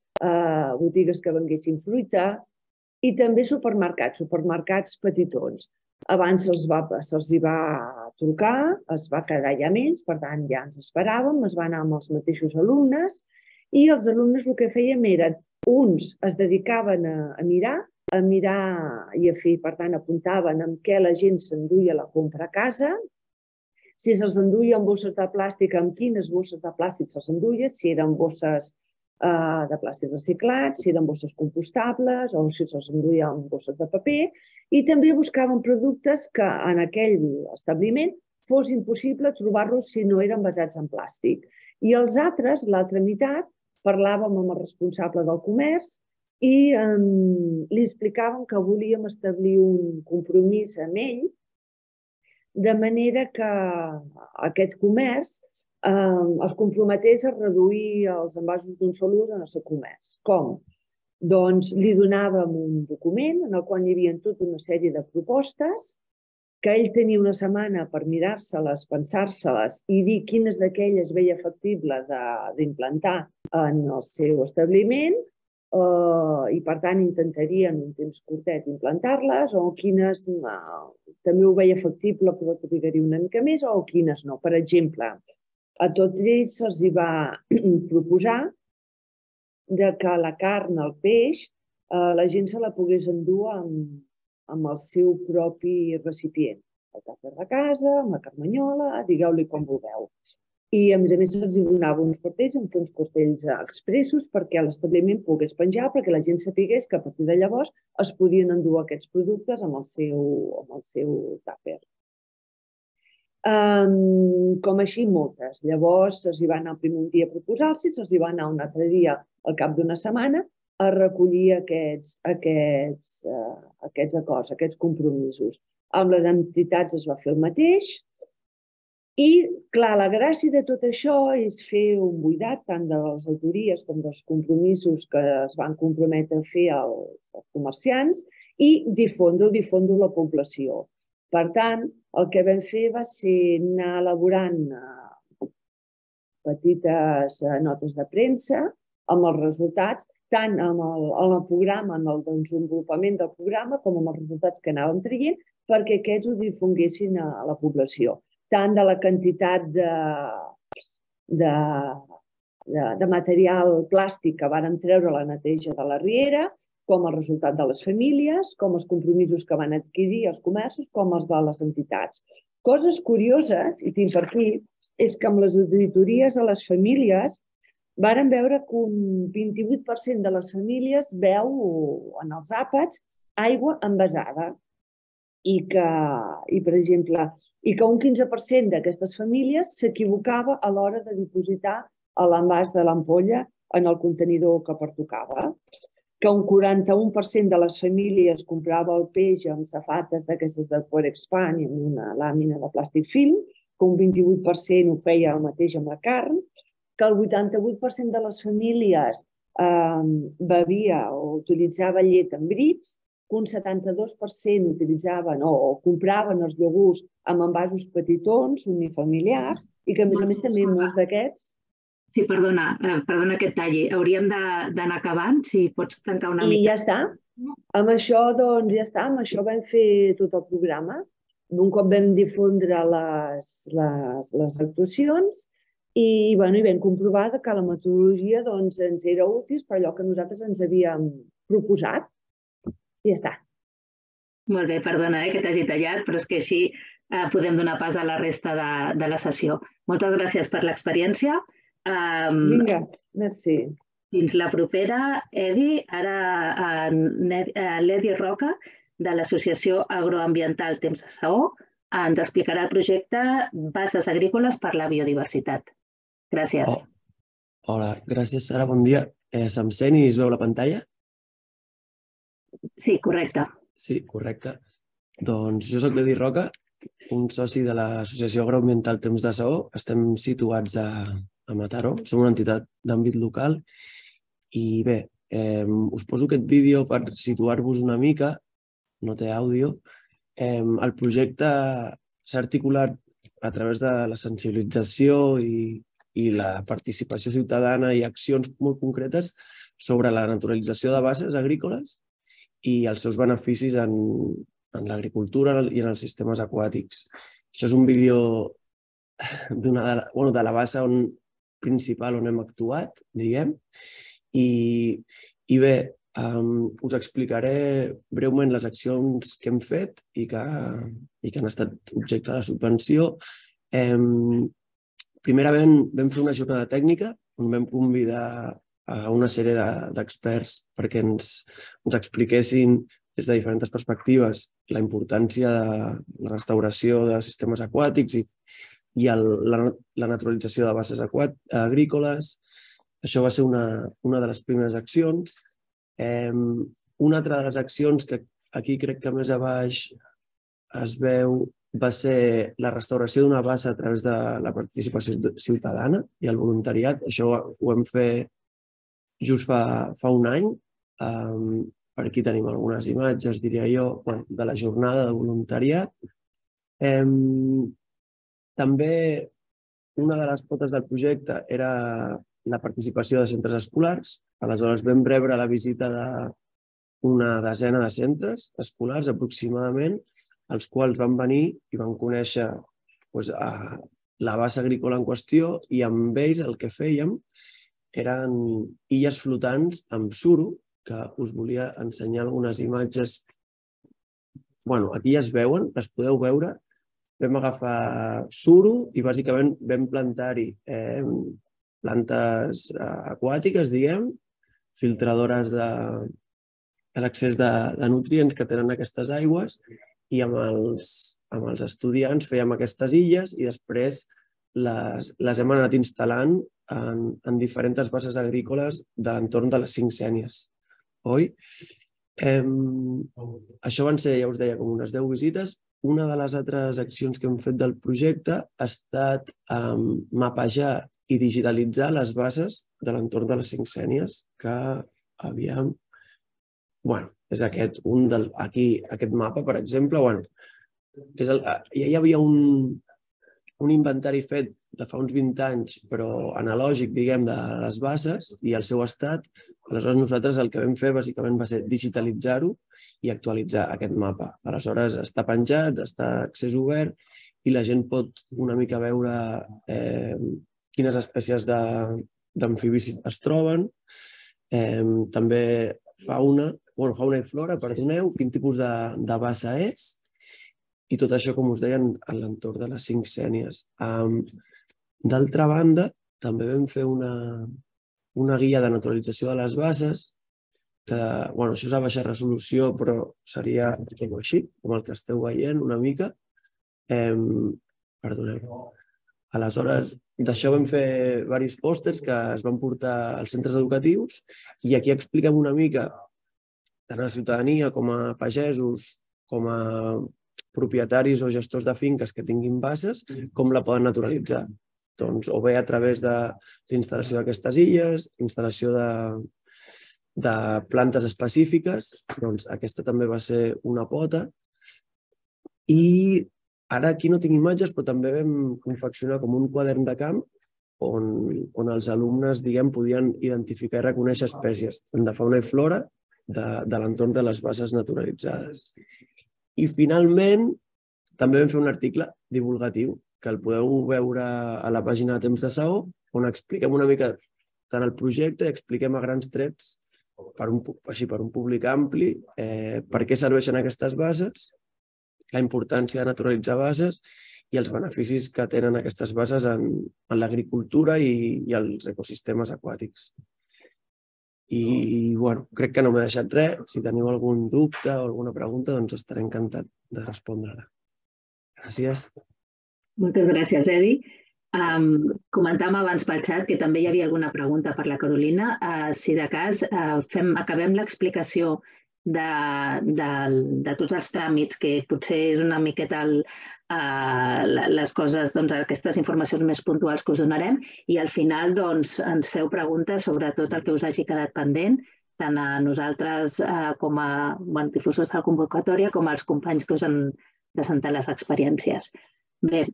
botigues que venguessin fruita i també supermercats petitons. Abans se'ls va trucar, es va quedar ja menys, per tant ja ens esperàvem, es va anar amb els mateixos alumnes i els alumnes el que fèiem era, uns es dedicaven a mirar i a fer, per tant apuntaven amb què la gent s'enduia la compra a casa, si se'ls enduia amb bosses de plàstic, amb quines bosses de plàstic se'ls enduia, si eren bosses de plàstic reciclat, si eren bosses compostables o si se'ls enduia amb bosses de paper i també buscaven productes que en aquell establiment fos impossible trobar-los si no eren basats en plàstic. I els altres, l'altra meitat, parlàvem amb el responsable del comerç i li explicàvem que volíem establir un compromís amb ell de manera que aquest comerç es comprometés a reduir els envasos d'un sol ús en el seu comerç. Com? Doncs li donàvem un document en el qual hi havia tota una sèrie de propostes que ell tenia una setmana per mirar-se-les, pensar-se-les i dir quines d'aquelles veia factible d'implantar en el seu establiment i, per tant, intentaria en un temps curtet implantar-les o quines també ho veia factible però trigaria una mica més o quines no. Per exemple, a tots ells se'ls va proposar que la carn, el peix, la gent se la pogués endur amb el seu propi recipient. El tàper de casa, amb la carmanyola, digueu-li com vulgueu. I, a més, se'ls donava uns cartells, en fer uns cartells expressos perquè l'establiment pogués penjar, perquè la gent sapigués que a partir de llavors es podien endur aquests productes amb el seu tàper. Com així moltes. Llavors se'ls hi va anar el primer un dia a proposar-s'hi, se'ls hi va anar un altre dia al cap d'una setmana a recollir aquests acords, aquests compromisos. Amb les entitats es va fer el mateix i, clar, la gràcia de tot això és fer un buidat tant de les autories com dels compromisos que es van comprometre a fer els comerciants i difondre la població. Per tant, el que vam fer va ser anar elaborant petites notes de premsa amb els resultats, tant en el programa, en el desenvolupament del programa, com amb els resultats que anàvem traient, perquè aquests ho difonguessin a la població. Tant de la quantitat de material plàstic que van treure a la neteja de la riera, com el resultat de les famílies, com els compromisos que van adquirir els comerços, com els de les entitats. Coses curioses, i tinc per aquí, és que amb les auditories a les famílies varen veure que un 28% de les famílies veu en els àpats aigua envasada i, per exemple, que un 15% d'aquestes famílies s'equivocava a l'hora de dipositar l'envàs de l'ampolla en el contenidor que pertocava, que un 41% de les famílies comprava el peix amb safates d'aquestes de Corexpan i amb una làmina de plàstic film, que un 28% ho feia el mateix amb la carn, que el 88% de les famílies bevia o utilitzava llet en brics, que un 72% utilitzaven o compraven els iogurts amb envasos petitons, unifamiliars, i que, a més a més, també molts d'aquests... Sí, perdona, perdona que et talli. Hauríem d'anar acabant, si pots tancar una mica. I ja està. Amb això, doncs, ja està. Amb això vam fer tot el programa. Un cop vam difondre les actuacions i vam comprovar que la metodologia ens era útil per allò que nosaltres ens havíem proposat. I ja està. Molt bé, perdona que t'hagi tallat, però és que així podem donar pas a la resta de la sessió. Moltes gràcies per l'experiència. Vinga, merci. Fins la propera, Edi. Ara l'Edi Roca, de l'Associació Agroambiental Temps de Saó, ens explicarà el projecte Basses agrícoles per a la biodiversitat. Gràcies. Hola, gràcies, Sara. Bon dia. Se'm sent i es veu la pantalla? Sí, correcte. Sí, correcte. Doncs jo soc l'Edi Roca, un soci de l'Associació Agroambiental Temps de Saó. Estem situats a Mataró, som una entitat d'àmbit local i bé, us poso aquest vídeo per situar-vos una mica, no té àudio. El projecte s'ha articulat a través de la sensibilització i la participació ciutadana i accions molt concretes sobre la naturalització de basses agrícoles i els seus beneficis en l'agricultura i en els sistemes aquàtics. Això és un vídeo de la bassa principal on hem actuat, diguem. I bé, us explicaré breument les accions que hem fet i que han estat objecte de la subvenció. Primerament vam fer una jornada tècnica on vam convidar a una sèrie d'experts perquè ens expliquessin des de diferents perspectives la importància de la restauració de sistemes aquàtics i la naturalització de basses agrícoles. Això va ser una de les primeres accions. Una altra de les accions que aquí crec que més a baix es veu va ser la restauració d'una bassa a través de la participació ciutadana i el voluntariat. Això ho vam fer just fa un any. Per aquí tenim algunes imatges, diria jo, de la jornada de voluntariat. També una de les potes del projecte era la participació de centres escolars. Aleshores vam rebre la visita d'una desena de centres escolars aproximadament, els quals van venir i van conèixer la bassa agrícola en qüestió i amb ells el que fèiem eren illes flotants amb suro, que us volia ensenyar algunes imatges. Aquí ja es veuen, les podeu veure. Vam agafar suro i bàsicament vam plantar-hi plantes aquàtiques, diguem, filtradores de l'excés de nutrients que tenen aquestes aigües, i amb els estudiants fèiem aquestes illes i després les hem anat instal·lant en diferents basses agrícoles de l'entorn de les 5 sénies. Això van ser, ja us deia, com unes 10 visites. Una de les altres accions que hem fet del projecte ha estat mapejar i digitalitzar les bases de l'entorn de les 5 sénies que havíem... És aquest mapa, per exemple. Ja hi havia un inventari fet de fa uns 20 anys, però analògic, diguem, de les bases i el seu estat. Aleshores, nosaltres el que vam fer, bàsicament, va ser digitalitzar-ho i actualitzar aquest mapa. Aleshores, està penjat, està a accés obert i la gent pot una mica veure quines espècies d'amfibis es troben, també fauna i flora, perdoneu, quin tipus de bassa és i tot això, com us deia, en l'entorn de les 5 sènies. D'altra banda, també vam fer una guia de naturalització de les basses, que, bueno, això és a baixa resolució, però seria com així, com el que esteu veient una mica. Perdoneu. Aleshores, d'això vam fer diversos pòsters que es van portar als centres educatius i aquí expliquem una mica, tant a la ciutadania com a pagesos, com a propietaris o gestors de finques que tinguin basses, com la poden naturalitzar. Doncs, o bé a través de l'instal·lació d'aquestes illes, instal·lació de plantes específiques, doncs aquesta també va ser una pota. I ara aquí no tinc imatges, però també vam confeccionar com un quadern de camp on els alumnes, diguem, podien identificar i reconèixer espècies, tant de fauna i flora, de l'entorn de les basses naturalitzades. I finalment també vam fer un article divulgatiu que el podeu veure a la pàgina de Temps de Saó, on expliquem una mica tant el projecte i expliquem a grans trets, així per un públic ampli, per què serveixen aquestes bases, la importància de naturalitzar bases i els beneficis que tenen aquestes bases en l'agricultura i els ecosistemes aquàtics. I crec que no m'he deixat res. Si teniu algun dubte o alguna pregunta, doncs estaré encantat de respondre-la. Gràcies. Moltes gràcies, Edi. Comentàvem abans pel xat que també hi havia alguna pregunta per la Carolina. Si de cas, acabem l'explicació de tots els tràmits, que potser és una miqueta les coses, aquestes informacions més puntuals que us donarem, i al final ens feu preguntes sobre tot el que us hagi quedat pendent, tant a nosaltres com a difusors de la convocatòria com als companys que us han presentat les experiències. Bé,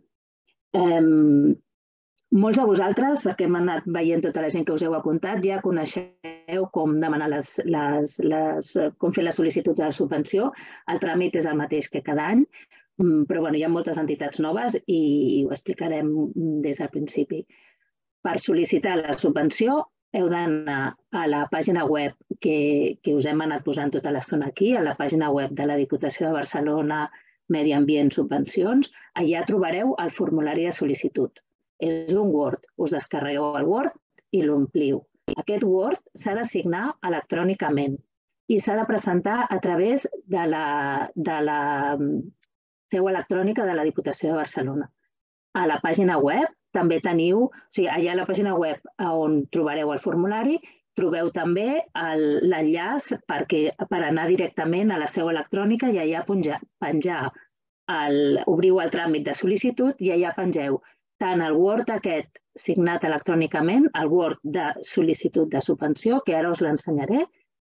molts de vosaltres, perquè hem anat veient tota la gent que us heu apuntat, ja coneixeu com fer les sol·licituds de la subvenció. El tràmit és el mateix que cada any, però hi ha moltes entitats noves i ho explicarem des del principi. Per sol·licitar la subvenció heu d'anar a la pàgina web que us hem anat posant tota l'estona aquí, a la pàgina web de la Diputació de Barcelona, Medi Ambient, Subvencions. Allà trobareu el formulari de sol·licitud. És un Word. Us descarregueu el Word i l'ompliu. Aquest Word s'ha de signar electrònicament i s'ha de presentar a través de la seu electrònica de la Diputació de Barcelona. A la pàgina web també teniu... O sigui, allà a la pàgina web on trobareu el formulari trobeu també l'enllaç per anar directament a la seu electrònica i allà penjar... Obriu el tràmit de sol·licitud i allà pengeu tant el Word aquest signat electrònicament, el Word de sol·licitud de subvenció, que ara us l'ensenyaré,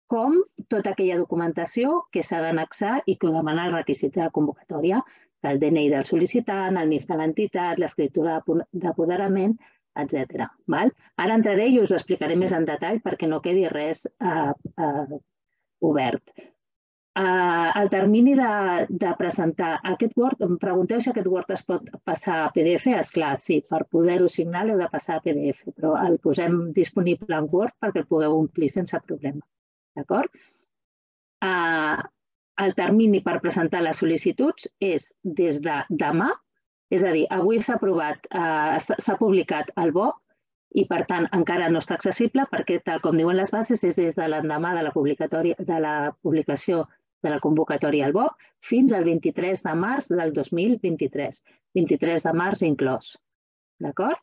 com tota aquella documentació que s'ha d'annexar i que demana els requisits de la convocatòria, el DNI del sol·licitant, el NIF de l'entitat, l'escriptura d'apoderament, etc. Ara entraré i us ho explicaré més en detall perquè no quedi res obert. El termini de presentar aquest Word, em pregunteu si aquest Word es pot passar a PDF? Esclar, sí, per poder-ho signar l'heu de passar a PDF, però el posem disponible en Word perquè el pugueu omplir sense problema. D'acord? El termini per presentar les sol·licituds és des de demà, és a dir, avui s'ha publicat el BOC i, per tant, encara no està accessible perquè, tal com diuen les bases, és des de l'endemà de la publicació de la convocatòria al BOC fins al 23 de març del 2023, 23 de març inclòs. D'acord?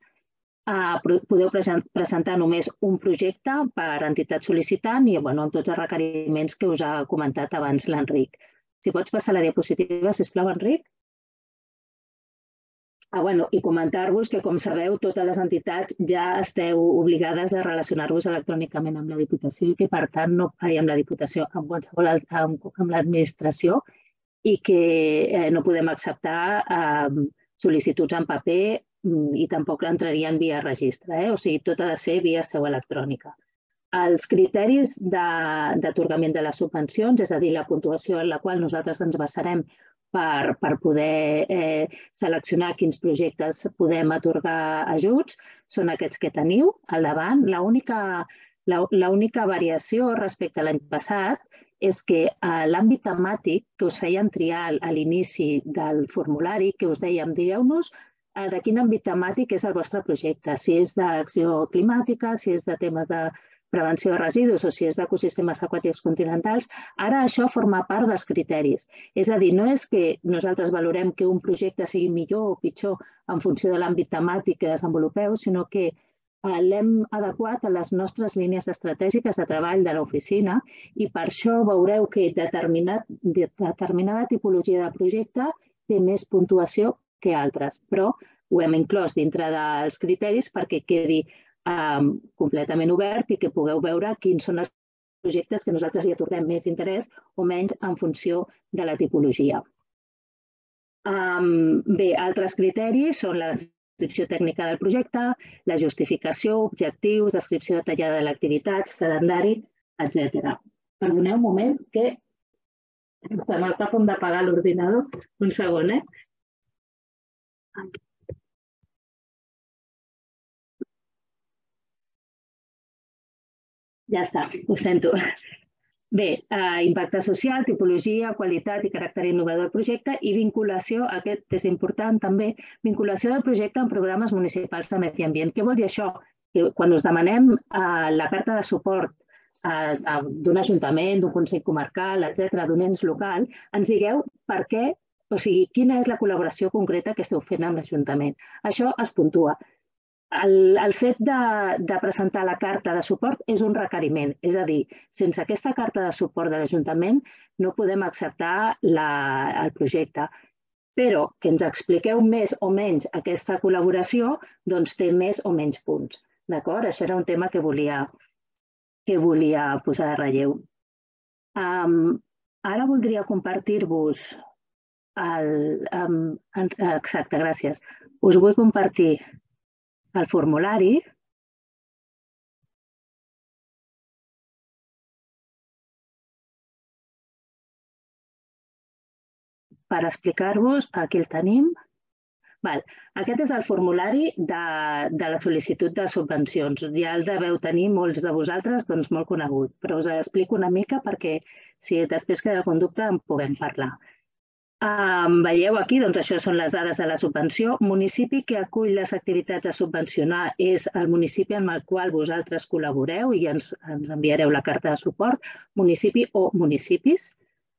Podeu presentar només un projecte per entitat sol·licitant i amb tots els requeriments que us ha comentat abans l'Enric. Si pots passar la diapositiva, sisplau, Enric. I comentar-vos que, com sabeu, totes les entitats ja esteu obligades a relacionar-vos electrònicament amb la Diputació i que, per tant, amb l'administració i que no podem acceptar sol·licituds en paper i tampoc entraria en via registre. O sigui, tot ha de ser via seu electrònica. Els criteris d'atorgament de les subvencions, és a dir, la puntuació en la qual nosaltres ens basarem per poder seleccionar quins projectes podem atorgar ajuts, són aquests que teniu al davant. L'única variació respecte a l'any passat és que l'àmbit temàtic que us fèiem triar a l'inici del formulari, que us dèiem, digueu-nos de quin àmbit temàtic és el vostre projecte, si és d'acció climàtica, si és de temes de prevenció de residus o si és d'ecosistemes aquàtics continentals, ara això forma part dels criteris. És a dir, no és que nosaltres valorem que un projecte sigui millor o pitjor en funció de l'àmbit temàtic que desenvolupeu, sinó que l'hem adequat a les nostres línies estratègiques de treball de l'oficina i per això veureu que determinada tipologia de projecte té més puntuació que altres, però ho hem inclòs dintre dels criteris perquè quedi completament obert i que pugueu veure quins són els projectes que nosaltres hi atorguem més interès o menys en funció de la tipologia. Bé, altres criteris són la descripció tècnica del projecte, la justificació, objectius, descripció detallada de l'activitat, calendari, etc. Perdoneu un moment que estem al punt d'apagar l'ordinador. Un segon, Ja està, ho sento. Bé, impacte social, tipologia, qualitat i caràcter innovador del projecte i vinculació, aquest és important també, vinculació del projecte amb programes municipals de medi ambient. Què vol dir això? Que quan us demanem la carta de suport d'un ajuntament, d'un consell comarcal, etcètera, d'un ens local, ens digueu per què, o sigui, quina és la col·laboració concreta que esteu fent amb l'Ajuntament. Això es puntua. El fet de presentar la carta de suport és un requeriment, és a dir, sense aquesta carta de suport de l'Ajuntament no podem acceptar el projecte, però que ens expliqueu més o menys aquesta col·laboració doncs té més o menys punts. D'acord? Això era un tema que volia posar de relleu. Ara voldria compartir-vos... Exacte, gràcies. Us vull compartir... el formulari. Per explicar-vos, aquí el tenim. Aquest és el formulari de la sol·licitud de subvencions. Ja el deveu tenir molts de vosaltres molt conegut, però us explico una mica perquè si després queda conducta en puguem parlar. Veieu aquí, doncs això són les dades de la subvenció. Municipi que acull les activitats a subvencionar és el municipi amb el qual vosaltres col·laboreu i ens enviareu la carta de suport, municipi o municipis.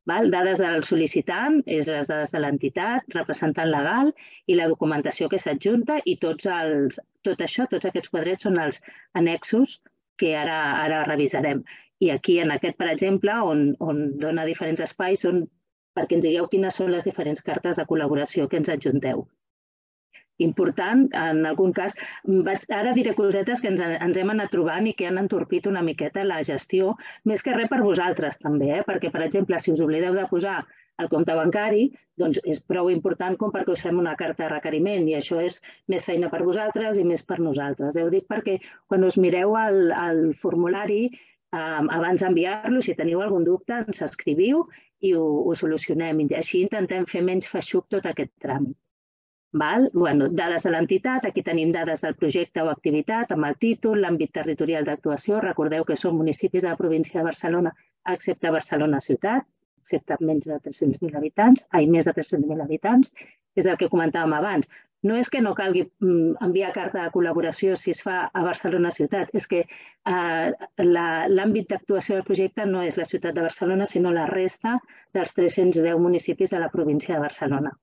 Dades del sol·licitant, és les dades de l'entitat, representant legal i la documentació que s'adjunta i tots aquests quadrets són els annexos que ara revisarem. I aquí, en aquest, per exemple, on dona diferents espais, són perquè ens digueu quines són les diferents cartes de col·laboració que ens adjunteu. Important, en algun cas, ara diré cosetes que ens hem anat trobant i que han entorpit una miqueta la gestió, més que res per vosaltres també, perquè, per exemple, si us oblideu de posar el compte bancari, doncs és prou important com perquè us fem una carta de requeriment i això és més feina per vosaltres i més per nosaltres. Ho dic perquè quan us mireu el formulari, abans d'enviar-lo, si teniu algun dubte, ens escriviu i ho solucionem. Així intentem fer menys feixuc tot aquest tràmit. Dades de l'entitat, aquí tenim dades del projecte o activitat, amb el títol, l'àmbit territorial d'actuació. Recordeu que són municipis de la província de Barcelona, excepte Barcelona ciutat, excepte menys de 300.000 habitants, més de 300.000 habitants, és el que comentàvem abans. No és que no calgui enviar carta de col·laboració si es fa a Barcelona ciutat, és que l'àmbit d'actuació del projecte no és la ciutat de Barcelona, sinó la resta dels 310 municipis de la província de Barcelona.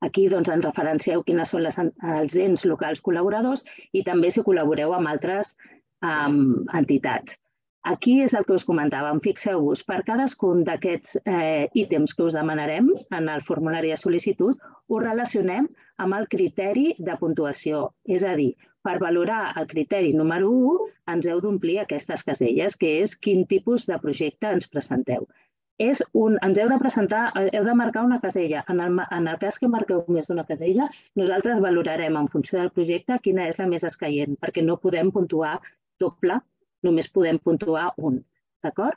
Aquí ens referencieu quines són els ens locals col·laboradors i també si col·laboreu amb altres entitats. Aquí és el que us comentàvem. Fixeu-vos, per cadascun d'aquests ítems que us demanarem en el formulari de sol·licitud, ho relacionem amb el criteri de puntuació. És a dir, per valorar el criteri número 1, ens heu d'omplir aquestes caselles, que és quin tipus de projecte ens presenteu. Ens heu de marcar una casella. En el cas que marqueu més d'una casella, nosaltres valorarem en funció del projecte quina és la més escaient, perquè no podem puntuar doble. Només podem puntuar un, d'acord?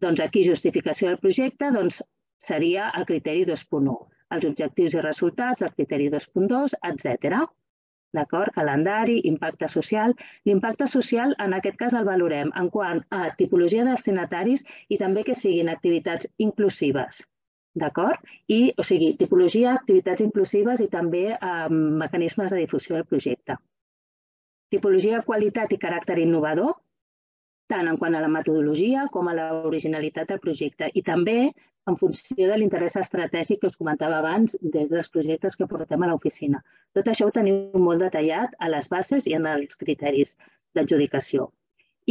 Doncs aquí, justificació del projecte, doncs seria el criteri 2.1, els objectius i resultats, el criteri 2.2, etc. D'acord? Calendari, impacte social. L'impacte social, en aquest cas, el valorem en quant a tipologia de destinataris i també que siguin activitats inclusives. D'acord? O sigui, tipologia, activitats inclusives i també mecanismes de difusió del projecte. Tipologia, qualitat i caràcter innovador, tant en quant a la metodologia com a l'originalitat del projecte i també en funció de l'interès estratègic que us comentava abans des dels projectes que portem a l'oficina. Tot això ho teniu molt detallat a les bases i en els criteris d'adjudicació.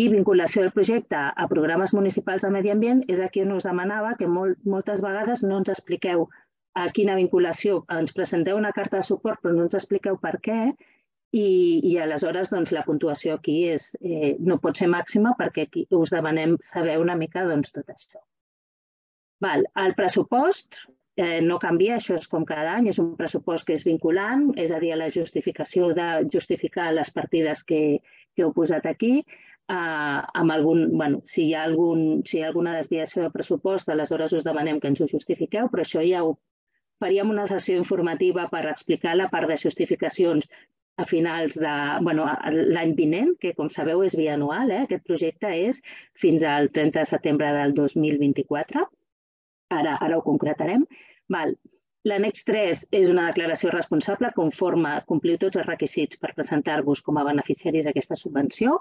I vinculació del projecte a programes municipals de medi ambient és aquí on us demanava que moltes vegades no ens expliqueu a quina vinculació. Ens presenteu una carta de suport però no ens expliqueu per què. I aleshores la puntuació aquí no pot ser màxima perquè us demanem saber una mica tot això. El pressupost no canvia, això és com cada any, és un pressupost que és vinculant, és a dir, la justificació de justificar les partides que heu posat aquí. Si hi ha alguna desviació de pressupost, aleshores us demanem que ens ho justifiqueu, però això ja ho faríem una sessió informativa per explicar la part de justificacions a finals de l'any vinent, que com sabeu és bianual, aquest projecte és fins al 30 de setembre del 2024. Ara ho concretarem. L'annex 3 és una declaració responsable conforme compliu tots els requisits per presentar-vos com a beneficiaris d'aquesta subvenció.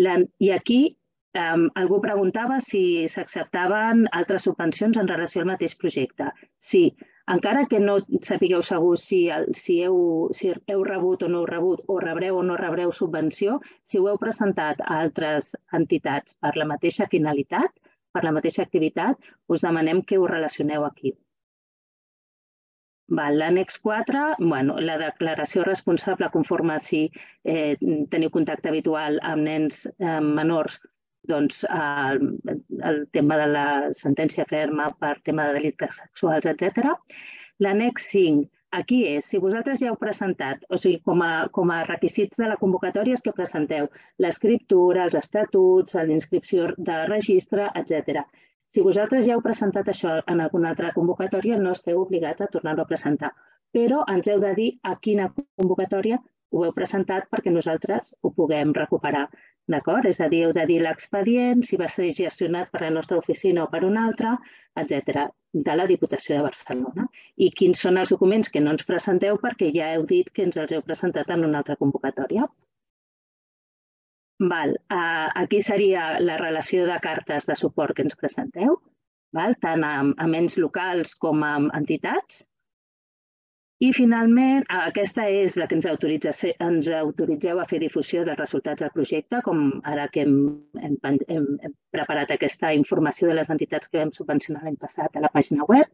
I aquí algú preguntava si s'acceptaven altres subvencions en relació al mateix projecte. Sí. Encara que no sapigueu segur si heu rebut o no heu rebut o rebreu o no rebreu subvenció, si ho heu presentat a altres entitats per la mateixa finalitat, per la mateixa activitat, us demanem que ho relacioneu aquí. L'annex 4, la declaració responsable conforme si teniu contacte habitual amb nens menors, doncs el tema de la sentència ferma per tema de delictes sexuals, etc. L'annex 5, aquí és, si vosaltres ja heu presentat, o sigui, com a requisits de la convocatòria és que presenteu l'escriptura, els estatuts, la inscripció de registre, etc. Si vosaltres ja heu presentat això en alguna altra convocatòria, no esteu obligats a tornar-ho a presentar. Però ens heu de dir a quina convocatòria ho heu presentat perquè nosaltres ho puguem recuperar. És a dir, heu de dir l'expedient, si va ser gestionat per la nostra oficina o per una altra, etc., de la Diputació de Barcelona. I quins són els documents que no ens presenteu perquè ja heu dit que ens els heu presentat en una altra convocatòria. Aquí seria la relació de cartes de suport que ens presenteu, tant amb ens locals com amb entitats. I, finalment, aquesta és la que ens autoritzeu a fer difusió dels resultats del projecte, com ara que hem preparat aquesta informació de les entitats que vam subvencionar l'any passat a la pàgina web.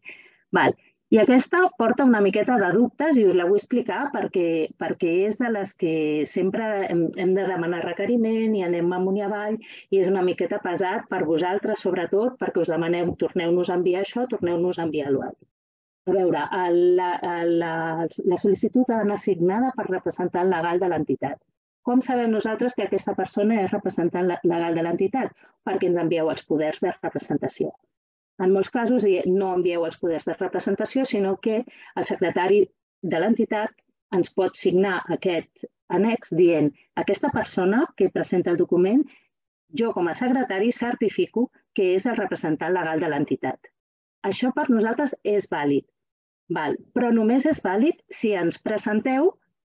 I aquesta porta una miqueta de dubtes i us la vull explicar perquè és de les que sempre hem de demanar requeriment i anem amunt i avall i és una miqueta pesat per vosaltres, sobretot, perquè us demanem torneu-nos a enviar això, torneu-nos a enviar l'altre. A veure, la sol·licitud ha d'anar signada per representant legal de l'entitat. Com sabem nosaltres que aquesta persona és representant legal de l'entitat? Perquè ens envieu els poders de representació. En molts casos no envieu els poders de representació, sinó que el secretari de l'entitat ens pot signar aquest annex dient aquesta persona que presenta el document, jo com a secretari certifico que és el representant legal de l'entitat. Això per nosaltres és vàlid. Però només és vàlid si ens presenteu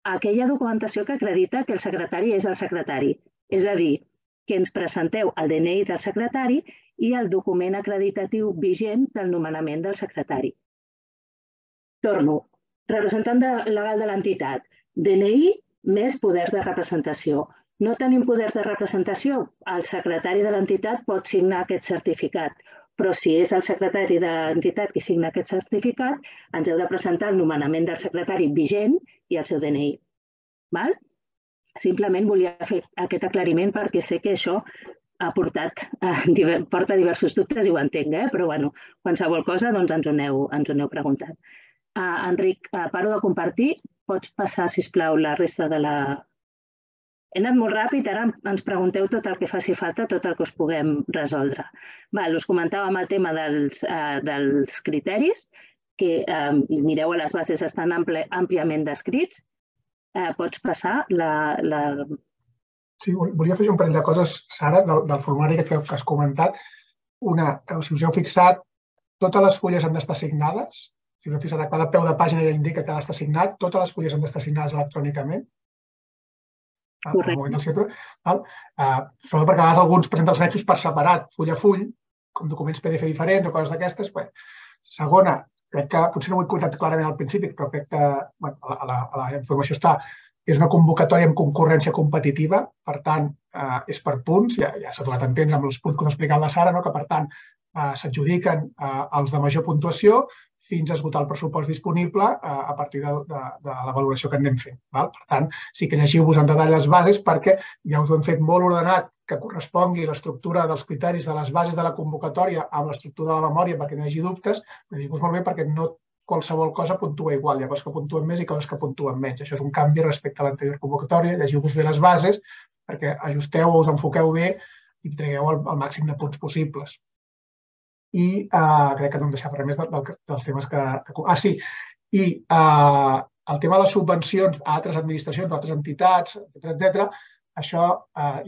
aquella documentació que acredita que el secretari és el secretari. És a dir, que ens presenteu el DNI del secretari i el document acreditatiu vigent del nomenament del secretari. Torno. Representant legal de l'entitat. DNI més poders de representació. No tenim poders de representació. El secretari de l'entitat pot signar aquest certificat. Però si és el secretari de l'entitat que signa aquest certificat, ens heu de presentar el nomenament del secretari vigent i el seu DNI. Simplement volia fer aquest aclariment perquè sé que això porta diversos dubtes i ho entenc, però qualsevol cosa ens ho aneu preguntant. Enric, paro de compartir. Pots passar, sisplau, la resta de la... He anat molt ràpid, ara ens pregunteu tot el que faci falta, tot el que us puguem resoldre. Us comentàvem el tema dels criteris, que mireu a les bases estan àmpliament descrits. pots passar la... Sí, volia afegir un parell de coses, Sara, del formulari que has comentat. Una, si us heu fixat, totes les fulles han d'estar signades. Si us heu fixat, a cada peu de pàgina ja indica que ha d'estar signat. Totes les fulles han d'estar signades electrònicament. Correcte. Sobretot perquè a vegades alguns presenten els annexos per separat, full a full, com documents PDF diferents o coses d'aquestes. Segona, crec que potser no ho he comentat clarament al principi, però crec que la informació està... És una convocatòria amb concurrència competitiva, per tant, és per punts, ja s'ha donat a entendre amb els punts que us ha explicat la Sara, que per tant s'adjudiquen els de major puntuació fins a esgotar el pressupost disponible a partir de la valoració que anem fent. Per tant, sí que llegiu-vos en detall les bases perquè ja us ho hem fet molt ordenat que correspongui l'estructura dels criteris de les bases de la convocatòria amb l'estructura de la memòria perquè no hi hagi dubtes, però llegiu-vos molt bé perquè no qualsevol cosa puntua igual. Hi ha coses que puntuen més i coses que puntuen menys. Això és un canvi respecte a l'anterior convocatòria. Llegiu-vos bé les bases perquè ajusteu o us enfoqueu bé i tregueu el màxim de punts possibles. I crec que no em deixava res més dels temes que... Ah, sí. I el tema de subvencions a altres administracions, a altres entitats, etcètera, això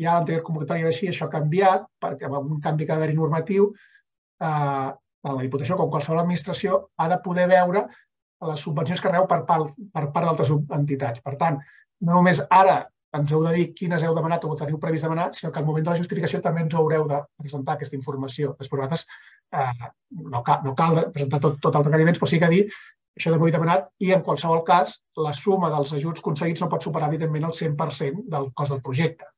ja l'anterior convocatòria era així, això ha canviat perquè amb algun canvi que va haver-hi normatiu la Diputació, com qualsevol administració, ha de poder veure les subvencions que reu per part d'altres entitats. Per tant, no només ara ens heu de dir quines heu demanat o teniu previst demanar, sinó que al moment de la justificació també ens haureu de presentar aquesta informació. Després, nosaltres no cal presentar tot els requeriments, però sí que dir això també ho he demanat i, en qualsevol cas, la suma dels ajuts aconseguits no pot superar, evidentment, el 100% del cost del projecte.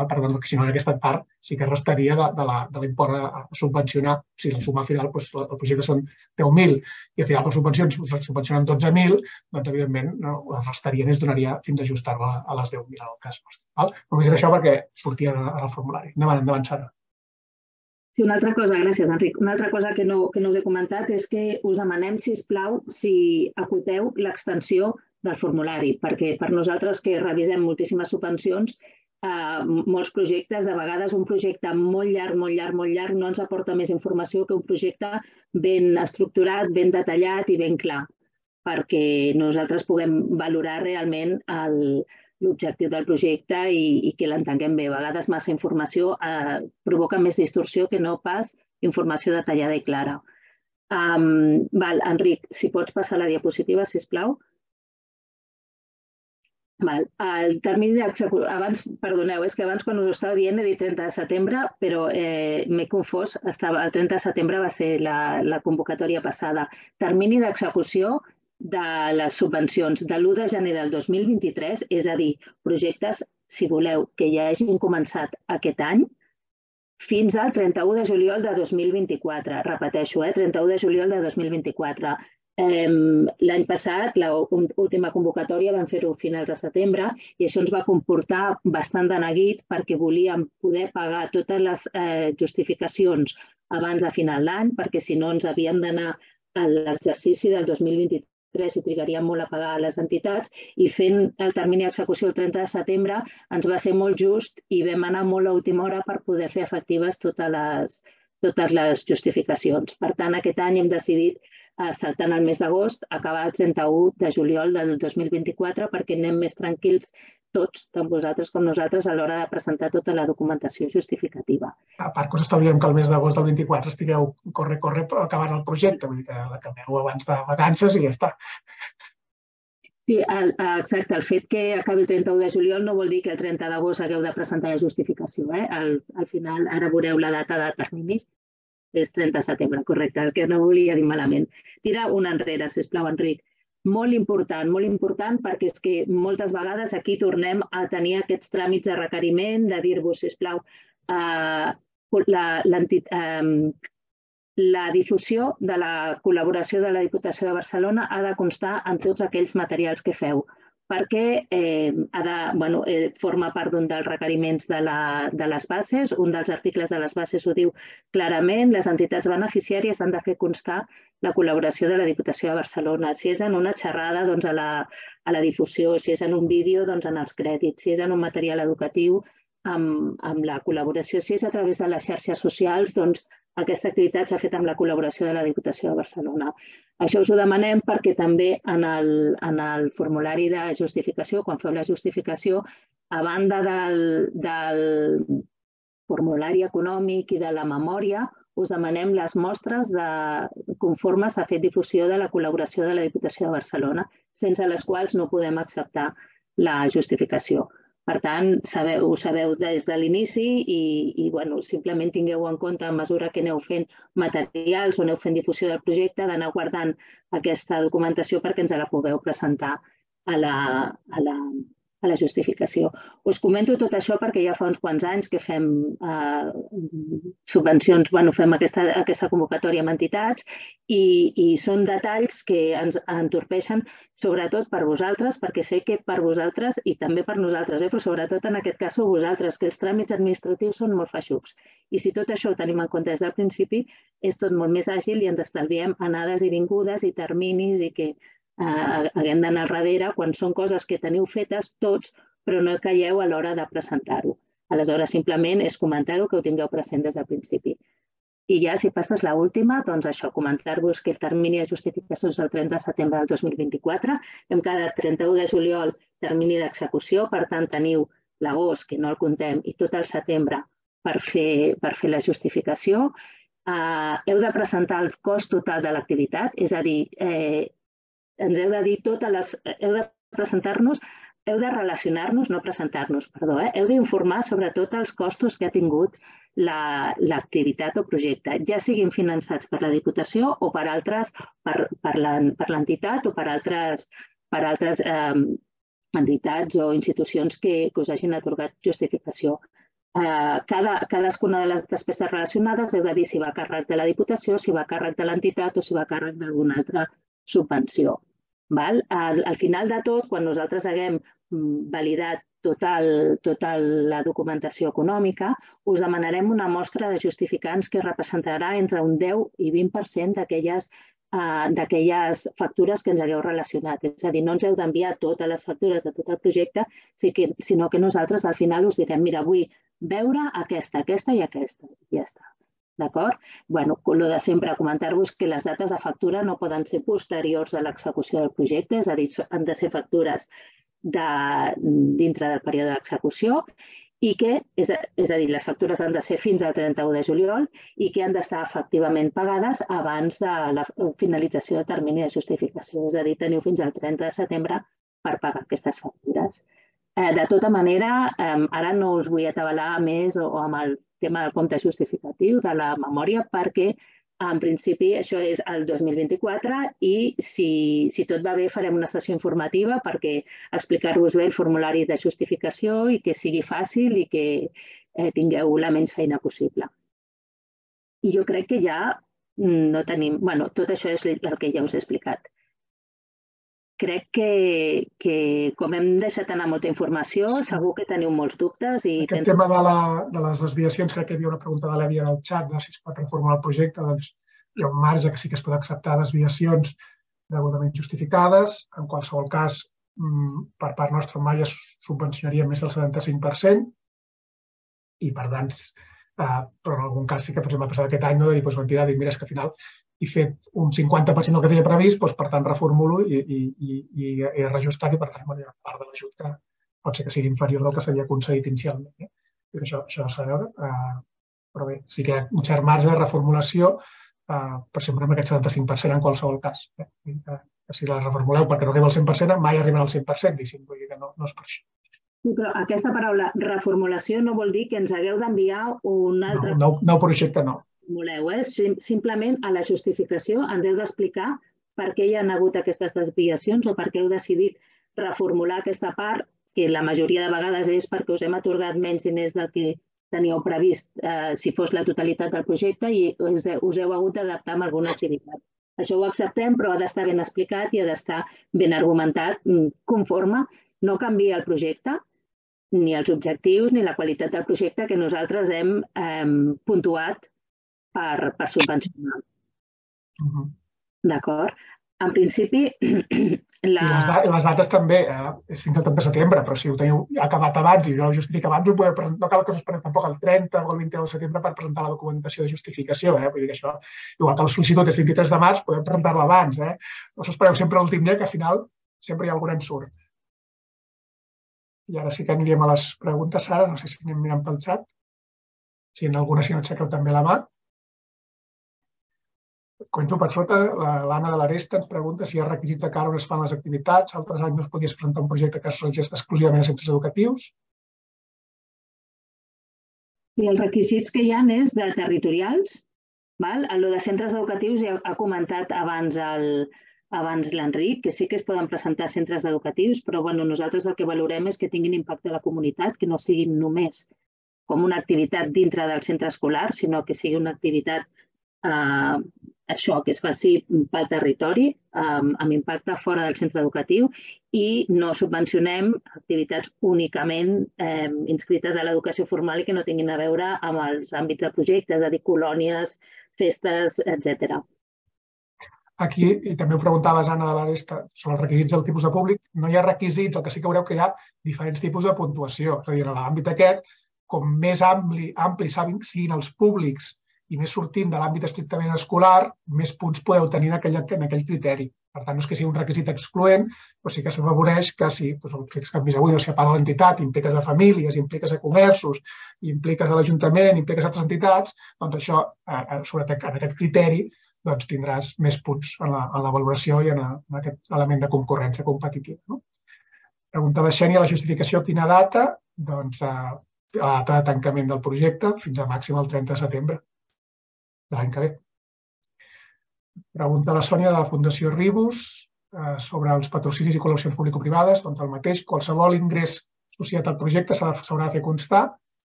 Per tant, si no, en aquesta part sí que restaria de l'import a subvencionar. Si la suma final, el projecte són 10.000 i al final les subvencions es subvencionen 12.000, doncs, evidentment, les restarien i es donaria fins a ajustar-la a les 10.000 en el cas nostre. Només és això perquè sortia en el formulari. Endavant, Sara. Sí, una altra cosa, gràcies, Enric. Una altra cosa que no us he comentat és que us demanem, sisplau, si acoteu l'extensió del formulari, perquè per nosaltres que revisem moltíssimes subvencions molts projectes, de vegades un projecte molt llarg no ens aporta més informació que un projecte ben estructurat, ben detallat i ben clar, perquè nosaltres puguem valorar realment l'objectiu del projecte i que l'entenguem bé. A vegades massa informació provoca més distorsió que no pas informació detallada i clara. Enric, si pots passar la diapositiva, sisplau. El termini d'execució... Abans, perdoneu, és que abans quan us ho estava dient he dit 30 de setembre, però m'he confós. El 30 de setembre va ser la convocatòria passada. Termini d'execució de les subvencions de l'1 de gener del 2023, és a dir, projectes, si voleu, que ja hagin començat aquest any fins al 31 de juliol de 2024. Repeteixo, 31 de juliol de 2024. L'any passat, l'última convocatòria, vam fer-ho finals de setembre i això ens va comportar bastant de neguit perquè volíem poder pagar totes les justificacions abans de final d'any, perquè si no ens havíem d'anar a l'exercici del 2023 i trigaríem molt a pagar les entitats i fent el termini d'execució el 30 de setembre ens va ser molt just i vam anar molt a última hora per poder fer efectives totes les justificacions. Per tant, aquest any hem decidit saltant el mes d'agost, acabar el 31 de juliol del 2024 perquè anem més tranquils tots, tant vosaltres com nosaltres, a l'hora de presentar tota la documentació justificativa. A part que us establíem que el mes d'agost del 24 estigueu corre acabant el projecte, vull dir que l'acabeu abans de vacances i ja està. Sí, exacte. El fet que acabi el 31 de juliol no vol dir que el 30 d'agost hagueu de presentar la justificació. Al final, ara veureu la data de termini. És 30 de setembre, correcte, el que no volia dir malament. Tira una enrere, sisplau, Enric. Molt important, perquè és que moltes vegades aquí tornem a tenir aquests tràmits de requeriment, de dir-vos, sisplau, la difusió de la col·laboració de la Diputació de Barcelona ha de constar en tots aquells materials que feu, perquè forma part d'un dels requeriments de les bases, un dels articles de les bases ho diu clarament, les entitats beneficiàries han de fer constar la col·laboració de la Diputació de Barcelona. Si és en una xerrada, doncs a la difusió, si és en un vídeo, doncs en els crèdits, si és en un material educatiu, amb la col·laboració, si és a través de les xarxes socials, doncs Aquesta activitat s'ha fet amb la col·laboració de la Diputació de Barcelona. Això us ho demanem perquè també en el formulari de justificació, quan feu la justificació, a banda del formulari econòmic i de la memòria, us demanem les mostres conformes a fet difusió de la col·laboració de la Diputació de Barcelona, sense les quals no podem acceptar la justificació. Per tant, ho sabeu des de l'inici i simplement tingueu en compte, a mesura que aneu fent materials o aneu fent difusió del projecte, d'anar guardant aquesta documentació perquè ens la pugueu presentar a la justificació. Us comento tot això perquè ja fa uns quants anys que fem subvencions, fem aquesta convocatòria amb entitats i són detalls que ens entorpeixen, sobretot per vosaltres, perquè sé que per vosaltres i també per nosaltres, però sobretot en aquest cas sou vosaltres, que els tràmits administratius són molt feixucs. I si tot això ho tenim en compte des del principi, és tot molt més àgil i ens estalviem anades i vingudes i terminis i que haguem d'anar al darrere quan són coses que teniu fetes tots, però no calleu a l'hora de presentar-ho. Aleshores, simplement és comentar-ho, que ho tingueu present des del principi. I ja, si passes l'última, doncs això, comentar-vos que el termini de justificació és el 30 de setembre del 2024. Hem quedat 31 de juliol termini d'execució, per tant, teniu l'agost, que no el comptem, i tot el setembre per fer la justificació. Heu de presentar el cost total de l'activitat, és a dir, ens heu de dir totes les... Heu de presentar-nos, heu de relacionar-nos, no presentar-nos, perdó, heu d'informar sobre tots els costos que ha tingut l'activitat o projecte, ja siguin finançats per la Diputació o per altres, per l'entitat o per altres entitats o institucions que us hagin atorgat justificació. Cadascuna de les despeses relacionades heu de dir si va a càrrec de la Diputació, si va a càrrec de l'entitat o si va a càrrec d'alguna altra subvenció. Al final de tot, quan nosaltres haguem validat tota la documentació econòmica, us demanarem una mostra de justificants que representarà entre un 10 i 20% d'aquelles factures que ens hagueu relacionat. És a dir, no ens heu d'enviar totes les factures de tot el projecte, sinó que nosaltres al final us direm, mira, vull veure aquesta, aquesta i aquesta. Ja està. D'acord? Bé, el de sempre, comentar-vos que les dates de factura no poden ser posteriors a l'execució del projecte, és a dir, han de ser factures dintre del període d'execució i que, és a dir, les factures han de ser fins al 31 de juliol i que han d'estar efectivament pagades abans de la finalització del termini de justificació. És a dir, teniu fins al 30 de setembre per pagar aquestes factures. De tota manera, ara no us vull atabalar més o amb el tema del compte justificatiu de la memòria perquè, en principi, això és el 2024 i, si tot va bé, farem una sessió informativa perquè explicar-vos bé el formulari de justificació i que sigui fàcil i que tingueu la menys feina possible. I jo crec que ja no tenim... Bé, tot això és el que ja us he explicat. Crec que, com hem deixat anar molta informació, segur que teniu molts dubtes. Aquest tema de les desviacions, crec que hi havia una pregunta de l'Evi en el xat, de si es pot reformar el projecte, doncs hi ha un marge que sí que es pot acceptar desviacions degudament justificades. En qualsevol cas, per part nostra, mai es subvencionaria més del 75%. I, per tant, però en algun cas sí que, per exemple, ha passat aquest any, de dir, l'entitat, mira, és que al final... i fet un 50% del que tenia previst, per tant, reformulo i he reajustat i, per tant, hi ha una part de l'ajut que pot ser que sigui inferior del que s'havia concedit inicialment. Això s'ha de veure, però bé, sí que hi ha un cert marge de reformulació, però sempre amb aquest 75% en qualsevol cas. Si la reformuleu perquè no arriba al 100%, mai arribarà al 100%, diguéssim, vull dir que no és per això. Però aquesta paraula, reformulació, no vol dir que ens hagueu d'enviar un altre... No, nou projecte no. Simplement a la justificació ens heu d'explicar per què hi ha hagut aquestes desviacions o per què heu decidit reformular aquesta part, que la majoria de vegades és perquè us hem atorgat menys diners del que teníeu previst si fos la totalitat del projecte i us heu hagut d'adaptar amb alguna activitat. Això ho acceptem, però ha d'estar ben explicat i ha d'estar ben argumentat conforme no canvia el projecte, ni els objectius ni la qualitat del projecte que nosaltres hem puntuat per subvencionar. D'acord? En principi, I les dates també, és fins al 30 de setembre, però si ho teniu acabat abans i jo ho justifico abans, no cal que us esperem tampoc el 30 o el 21 de setembre per presentar la documentació de justificació. Vull dir que això, igual que la sol·licitud és 23 de març, podem presentar-la abans. No us espereu sempre l'últim dia, que al final sempre hi ha algun ensurt. I ara sí que aniríem a les preguntes, Sara. No sé si anem mirant pel xat. Si en alguna, si no aixequeu també la mà. Començo per sota. L'Anna de l'Aresta ens pregunta si hi ha requisits de cara on es fan les activitats. Altres anys no es podies presentar un projecte que es realitzés exclusivament a centres educatius. I els requisits que hi ha és de territorials. El de centres educatius ja ha comentat abans l'Enric, que sí que es poden presentar centres educatius, però nosaltres el que valorem és que tinguin impacte a la comunitat, que no siguin només com una activitat dintre del centre escolar, sinó que sigui una activitat això, que es faci pel territori, amb impacte fora del centre educatiu, i no subvencionem activitats únicament inscrites a l'educació formal i que no tinguin a veure amb els àmbits de projectes, de colònies, festes, etc. Aquí, i també ho preguntaves, Anna de l'Aresta, sobre els requisits del tipus de públic, no hi ha requisits, el que sí que veureu que hi ha diferents tipus de puntuació. És a dir, en l'àmbit aquest, com més ampli siguin els públics i més sortint de l'àmbit estrictament escolar, més punts podeu tenir en aquell criteri. Per tant, no és que sigui un requisit excloent, però sí que s'afavoreix que si els projectes que hem vist avui, si a part de l'entitat impliques a famílies, impliques a comerços, impliques a l'Ajuntament, impliques a altres entitats, doncs això, sobretot en aquest criteri, tindràs més punts en la valoració i en aquest element de concurrència competitiva. Pregunta de Xènia, la justificació a quina data? Doncs a la data de tancament del projecte fins a màxim el 30 de setembre. L'any que ve. Pregunta la Sònia de la Fundació Ribus sobre els patrocinis i col·laboracions público-privades. Doncs el mateix, qualsevol ingrés associat al projecte s'haurà de fer constar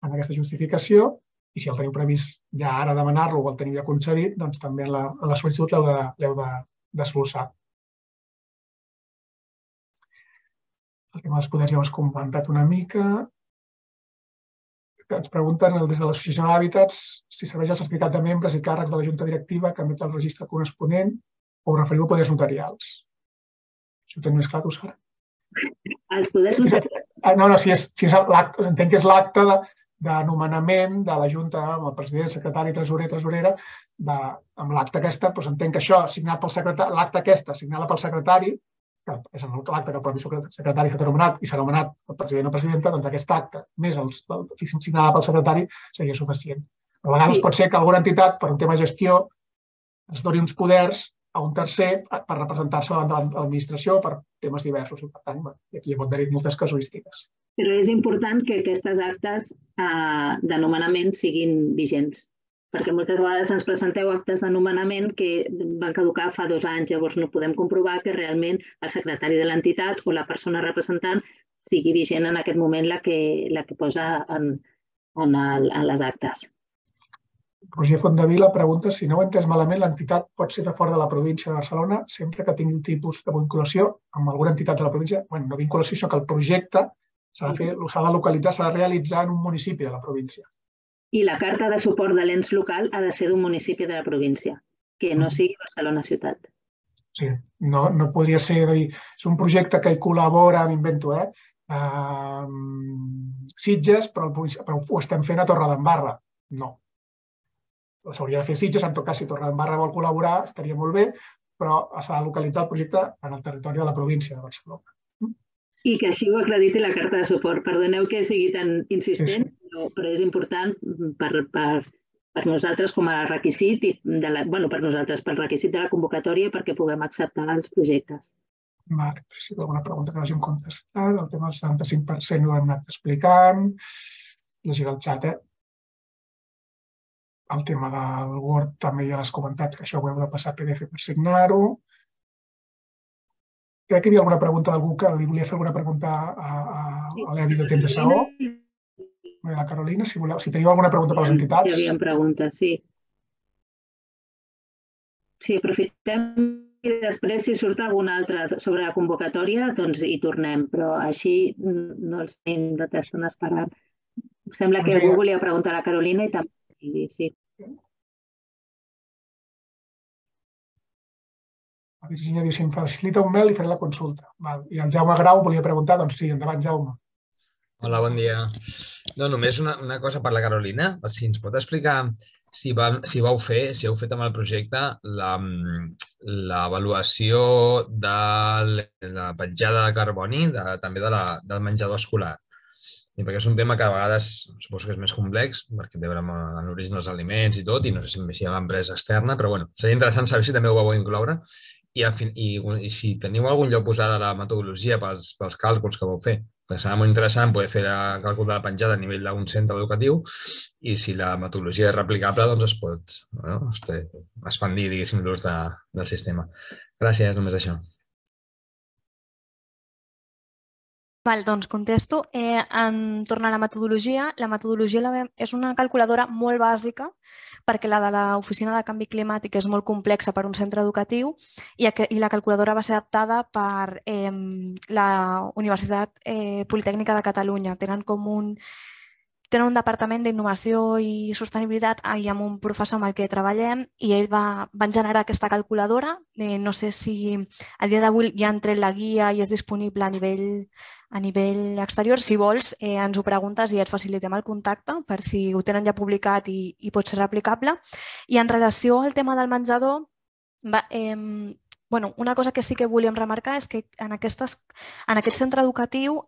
en aquesta justificació i si el teniu previst ja ara demanar-lo o el teniu ja concedit, doncs també en la sol·licitud l'heu d'esbossar. El tema dels poders ja ho has comentat una mica. Ens pregunten des de l'Associació d'Hàbitats si serveix el certificat de membres i càrrecs de la Junta Directiva que emet el registre corresponent o referiu a poders notarials. Si ho tens més clar, tu, Sara. Els poders notarials? No, no, entenc que és l'acte de nomenament de la Junta amb el president, secretari, tresorer, tresorera, amb l'acte aquesta, doncs entenc que això, l'acte aquesta, signada pel secretari, que és l'acte que el propi secretari s'ha anomenat i s'ha anomenat el president o presidenta, doncs aquest acte, més el signat pel secretari, seria suficient. A vegades pot ser que alguna entitat, per un tema de gestió, es doni uns poders a un tercer per representar-se davant de l'administració per temes diversos. Per tant, aquí hi pot haver moltes casuístiques. Però és important que aquestes actes de nomenament siguin vigents. Perquè moltes vegades ens presenteu actes de nomenament que van caducar fa 2 anys, llavors no podem comprovar que realment el secretari de l'entitat o la persona representant sigui vigent en aquest moment la que posa en les actes. Roger Fondavila pregunta si no ho he entès malament, l'entitat pot ser de fora de la província de Barcelona sempre que tingui un tipus de vinculació amb alguna entitat de la província. Bé, no vinculació, sinó que el projecte s'ha de localitzar, s'ha de realitzar en un municipi de la província. I la carta de suport de l'ens local ha de ser d'un municipi de la província, que no sigui Barcelona ciutat. Sí, no podria ser... És un projecte que hi col·labora, m'invento, Sitges, però ho estem fent a Torredembarra. No. S'hauria de fer Sitges, en tot cas, si Torredembarra vol col·laborar, estaria molt bé, però s'ha de localitzar el projecte en el territori de la província de Barcelona. I que així ho acrediti la carta de suport. Perdoneu que sigui tan insistent, però és important per nosaltres com a requisit, per nosaltres, pel requisit de la convocatòria perquè puguem acceptar els projectes. Vale, si hi ha alguna pregunta que no hàgim contestat, el tema del 75% ho hem anat explicant, llegir el xat, El tema del Word també ja l'has comentat, que això ho heu de passar a PDF per signar-ho. Crec que hi havia alguna pregunta d'algú que li volia fer alguna pregunta a l'Edi de temps de saó. La Carolina, si voleu, si teniu alguna pregunta per les entitats. Hi havia preguntes, sí. Sí, aprofitem i després si surt alguna altra sobre la convocatòria, doncs hi tornem, però així no els tenim de test on esperar. Sembla que algú volia preguntar a la Carolina i també, sí. La Virgínia diu, si em facilita un mail i faré la consulta. I el Jaume Grau volia preguntar, doncs sí, endavant, Jaume. Hola, bon dia. No, només una cosa per la Carolina. Si ens pot explicar si vau fer, si heu fet amb el projecte, l'avaluació de la petjada de carboni també del menjador escolar. Perquè és un tema que a vegades suposo que és més complex, perquè té a veure amb l'origen dels aliments i tot, i no sé si hi ha empresa externa, però seria interessant saber si també ho vau incloure i si teniu algun lloc posada la metodologia pels càlculs que vau fer. Serà molt interessant poder fer el càlcul de la penjada a nivell d'un centre educatiu i si la metodologia és replicable, doncs es pot expandir, diguéssim, l'ús del sistema. Gràcies, només això. Doncs contesto. Tornant a la metodologia és una calculadora molt bàsica perquè la de l'Oficina de Canvi Climàtic és molt complexa per a un centre educatiu i la calculadora va ser adaptada per la Universitat Politècnica de Catalunya. Tenen un departament d'innovació i sostenibilitat i amb un professor amb el que treballem i ell van generar aquesta calculadora. No sé si a dia d'avui ja han tret la guia i és disponible a nivell exterior. Si vols, ens ho preguntes i et facilitem el contacte per si ho tenen ja publicat i pot ser replicable. I en relació al tema del menjador, una cosa que sí que volíem remarcar és que en aquest centre educatiu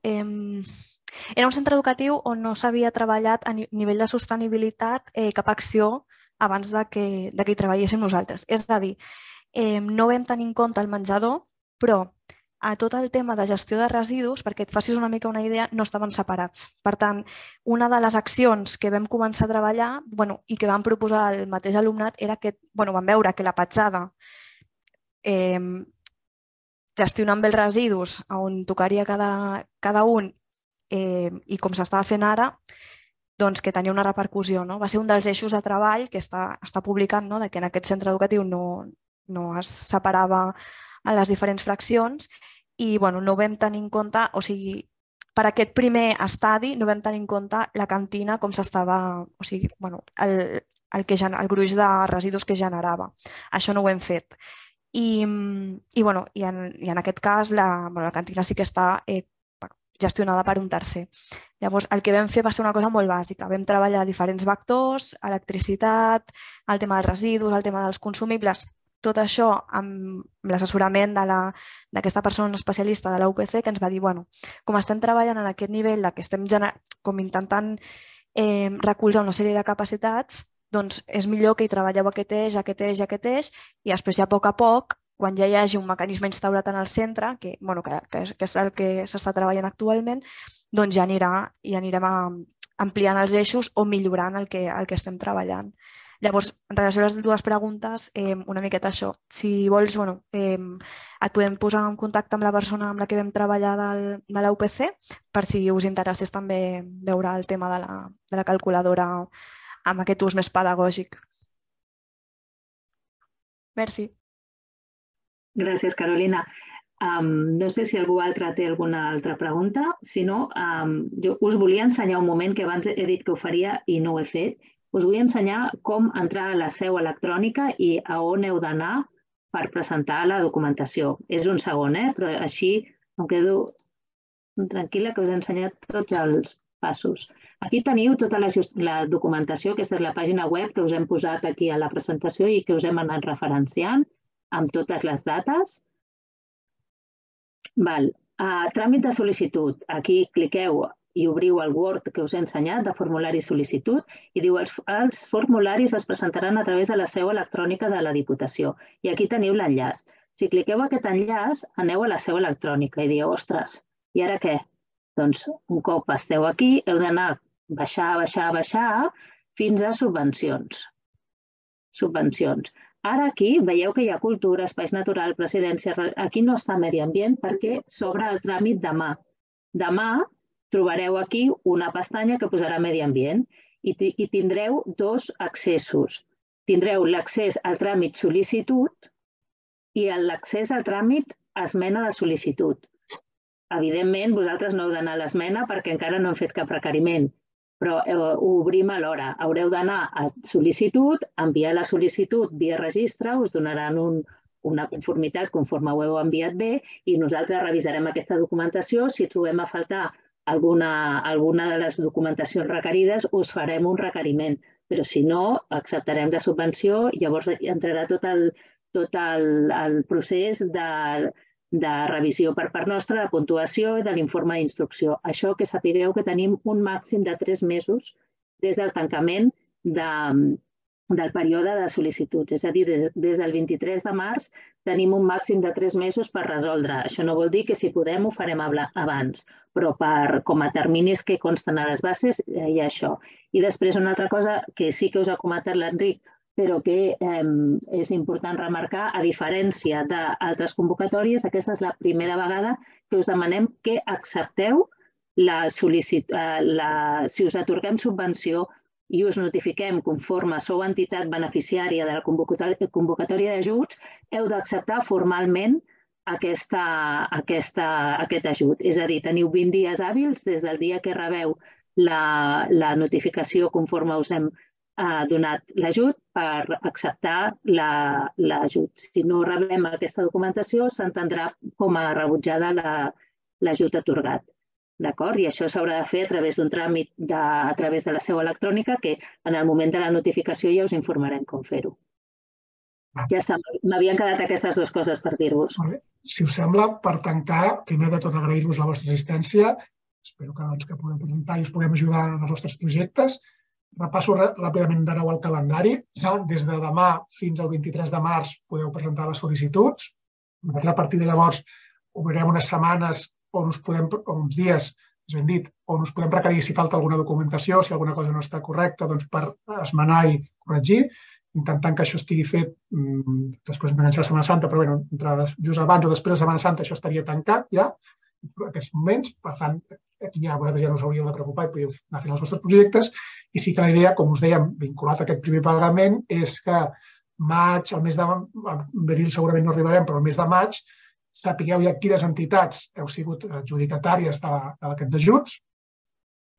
era un centre educatiu on no s'havia treballat a nivell de sostenibilitat cap acció abans que hi treballéssim nosaltres. És a dir, no vam tenir en compte el menjador, però a tot el tema de gestió de residus, perquè et facis una mica una idea, no estaven separats. Per tant, una de les accions que vam començar a treballar i que vam proposar al mateix alumnat era que vam veure que la petjada gestionant bé els residus on tocaria cada un i com s'estava fent ara, doncs que tenia una repercussió. Va ser un dels eixos de treball que està publicat, que en aquest centre educatiu no es separava en les diferents fraccions i no vam tenir en compte, o sigui, per aquest primer estadi no vam tenir en compte la cantina com s'estava, o sigui, el gruix de residus que generava. Això no ho hem fet. I en aquest cas la cantina sí que està gestionada per un tercer. Llavors, el que vam fer va ser una cosa molt bàsica. Vam treballar diferents vectors, electricitat, el tema dels residus, el tema dels consumibles, tot això amb l'assessorament d'aquesta persona especialista de la UPC que ens va dir, com estem treballant en aquest nivell, que estem intentant recolzar una sèrie de capacitats, doncs és millor que hi treballeu aquest eix, aquest eix, aquest eix, i després ja a poc, quan ja hi hagi un mecanisme instaurat en el centre, que és el que s'està treballant actualment, doncs ja anirem ampliant els eixos o millorant el que estem treballant. Llavors, en relació a les dues preguntes, una miqueta això. Si vols, et podem posar en contacte amb la persona amb la que vam treballar de la UPC per si us interessés també veure el tema de la calculadora amb aquest ús més pedagògic. Merci. Gràcies, Carolina. No sé si algú altre té alguna altra pregunta. Si no, jo us volia ensenyar un moment que abans he dit que ho faria i no ho he fet. Us vull ensenyar com entrar a la seu electrònica i a on heu d'anar per presentar la documentació. És un segon, però així em quedo tranquil·la que us he ensenyat tots els passos. Aquí teniu tota la documentació, aquesta és la pàgina web que us hem posat aquí a la presentació i que us hem anat referenciant amb totes les dates. Tràmit de sol·licitud. Aquí cliqueu i obriu el Word que us he ensenyat de formulari sol·licitud i diu els formularis es presentaran a través de la seu electrònica de la Diputació. I aquí teniu l'enllaç. Si cliqueu aquest enllaç, aneu a la seu electrònica i dieu, ostres, i ara què? Doncs un cop esteu aquí, heu d'anar baixar fins a subvencions. Subvencions. Ara aquí veieu que hi ha cultura, espais naturals, presidència... Aquí no està medi ambient perquè s'obre el tràmit demà. Demà trobareu aquí una pestanya que posarà medi ambient i tindreu dos accessos. Tindreu l'accés al tràmit sol·licitud i l'accés al tràmit esmena de sol·licitud. Evidentment, vosaltres no heu d'anar a l'esmena perquè encara no hem fet cap requeriment, però ho obrim alhora. Haureu d'anar a sol·licitud, enviar la sol·licitud via registre, us donaran un una conformitat conforme ho heu enviat bé i nosaltres revisarem aquesta documentació. Si trobem a faltar alguna de les documentacions requerides, us farem un requeriment. Però si no, acceptarem la subvenció i llavors entrarà tot el procés de revisió per part nostra, de puntuació i de l'informe d'instrucció. Això que sapigueu que tenim un màxim de 3 mesos des del tancament del període de sol·licitud. És a dir, des del 23 de març tenim un màxim de 3 mesos per resoldre. Això no vol dir que si podem ho farem abans, però com a terminis que consten a les bases hi ha això. I després una altra cosa que sí que us ha comentat l'Enric, però que és important remarcar, a diferència d'altres convocatòries, aquesta és la primera vegada que us demanem que accepteu si us atorguem subvenció i us notifiquem conforme sou entitat beneficiària de la convocatòria d'ajuts, heu d'acceptar formalment aquest ajut. És a dir, teniu 20 dies hàbils des del dia que rebeu la notificació conforme us hem donat l'ajut per acceptar l'ajut. Si no rebem aquesta documentació, s'entendrà com a rebutjada l'ajut atorgat. I això s'haurà de fer a través d'un tràmit, a través de la seu electrònica, que en el moment de la notificació ja us informarem com fer-ho. Ja està, m'havien quedat aquestes dues coses per dir-vos. Si us sembla, per tancar, primer de tot agrair-vos la vostra assistència. Espero que puguem presentar i us puguem ajudar en els vostres projectes. Repasso ràpidament de nou el calendari. Des de demà fins al 23 de març podeu presentar les sol·licituds. A partir de llavors obrirem unes setmanes o uns dies, és ben dit, on us podem requerir si falta alguna documentació, si alguna cosa no està correcta, doncs per esmenar i corregir, intentant que això estigui fet després de la Setmana Santa, però bé, just abans o després de la Setmana Santa això estaria tancat ja, en aquests moments. Per tant, aquí ja vosaltres ja no us hauríeu de preocupar i podeu anar fent els vostres projectes. I sí que la idea, com us dèiem, vinculat a aquest primer pagament, és que maig, el mes d'abril segurament no arribarem, però el mes de maig, sapigueu ja quines entitats heu sigut adjudicatàries d'aquests ajuts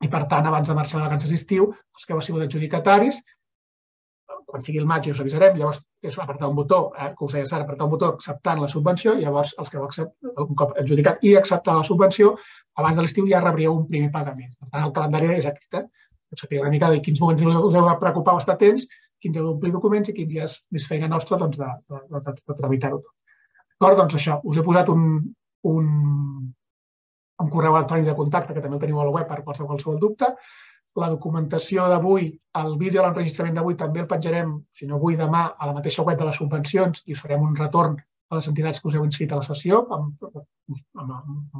i, per tant, abans de marxar de vacances d'estiu, els que heu sigut adjudicataris, quan sigui el maig ja us avisarem, llavors és apretar un botó, que us deia Sara, apretar un botó acceptant la subvenció, llavors els que heu un cop adjudicat i acceptat la subvenció, abans de l'estiu ja rebríeu un primer pagament. Per tant, el calendari és aquest, sapigueu una mica de quins moments us heu de preocupar o estar atents, quins heu d'omplir documents i quins ja és feina nostra de tramitar-ho tot. D'acord, doncs això, us he posat un correu electrònic de contacte, que també el teniu a la web per qualsevol dubte. La documentació d'avui, el vídeo de l'enregistrament d'avui també el penjarem, si no avui, demà, a la mateixa web de les subvencions i us farem un retorn a les entitats que us heu inscrit a la sessió amb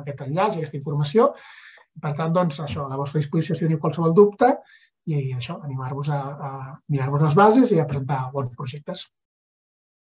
aquest enllaç i aquesta informació. Per tant, doncs això, a la vostra disposició si teniu qualsevol dubte i això, animar-vos a mirar-vos les bases i a presentar bons projectes.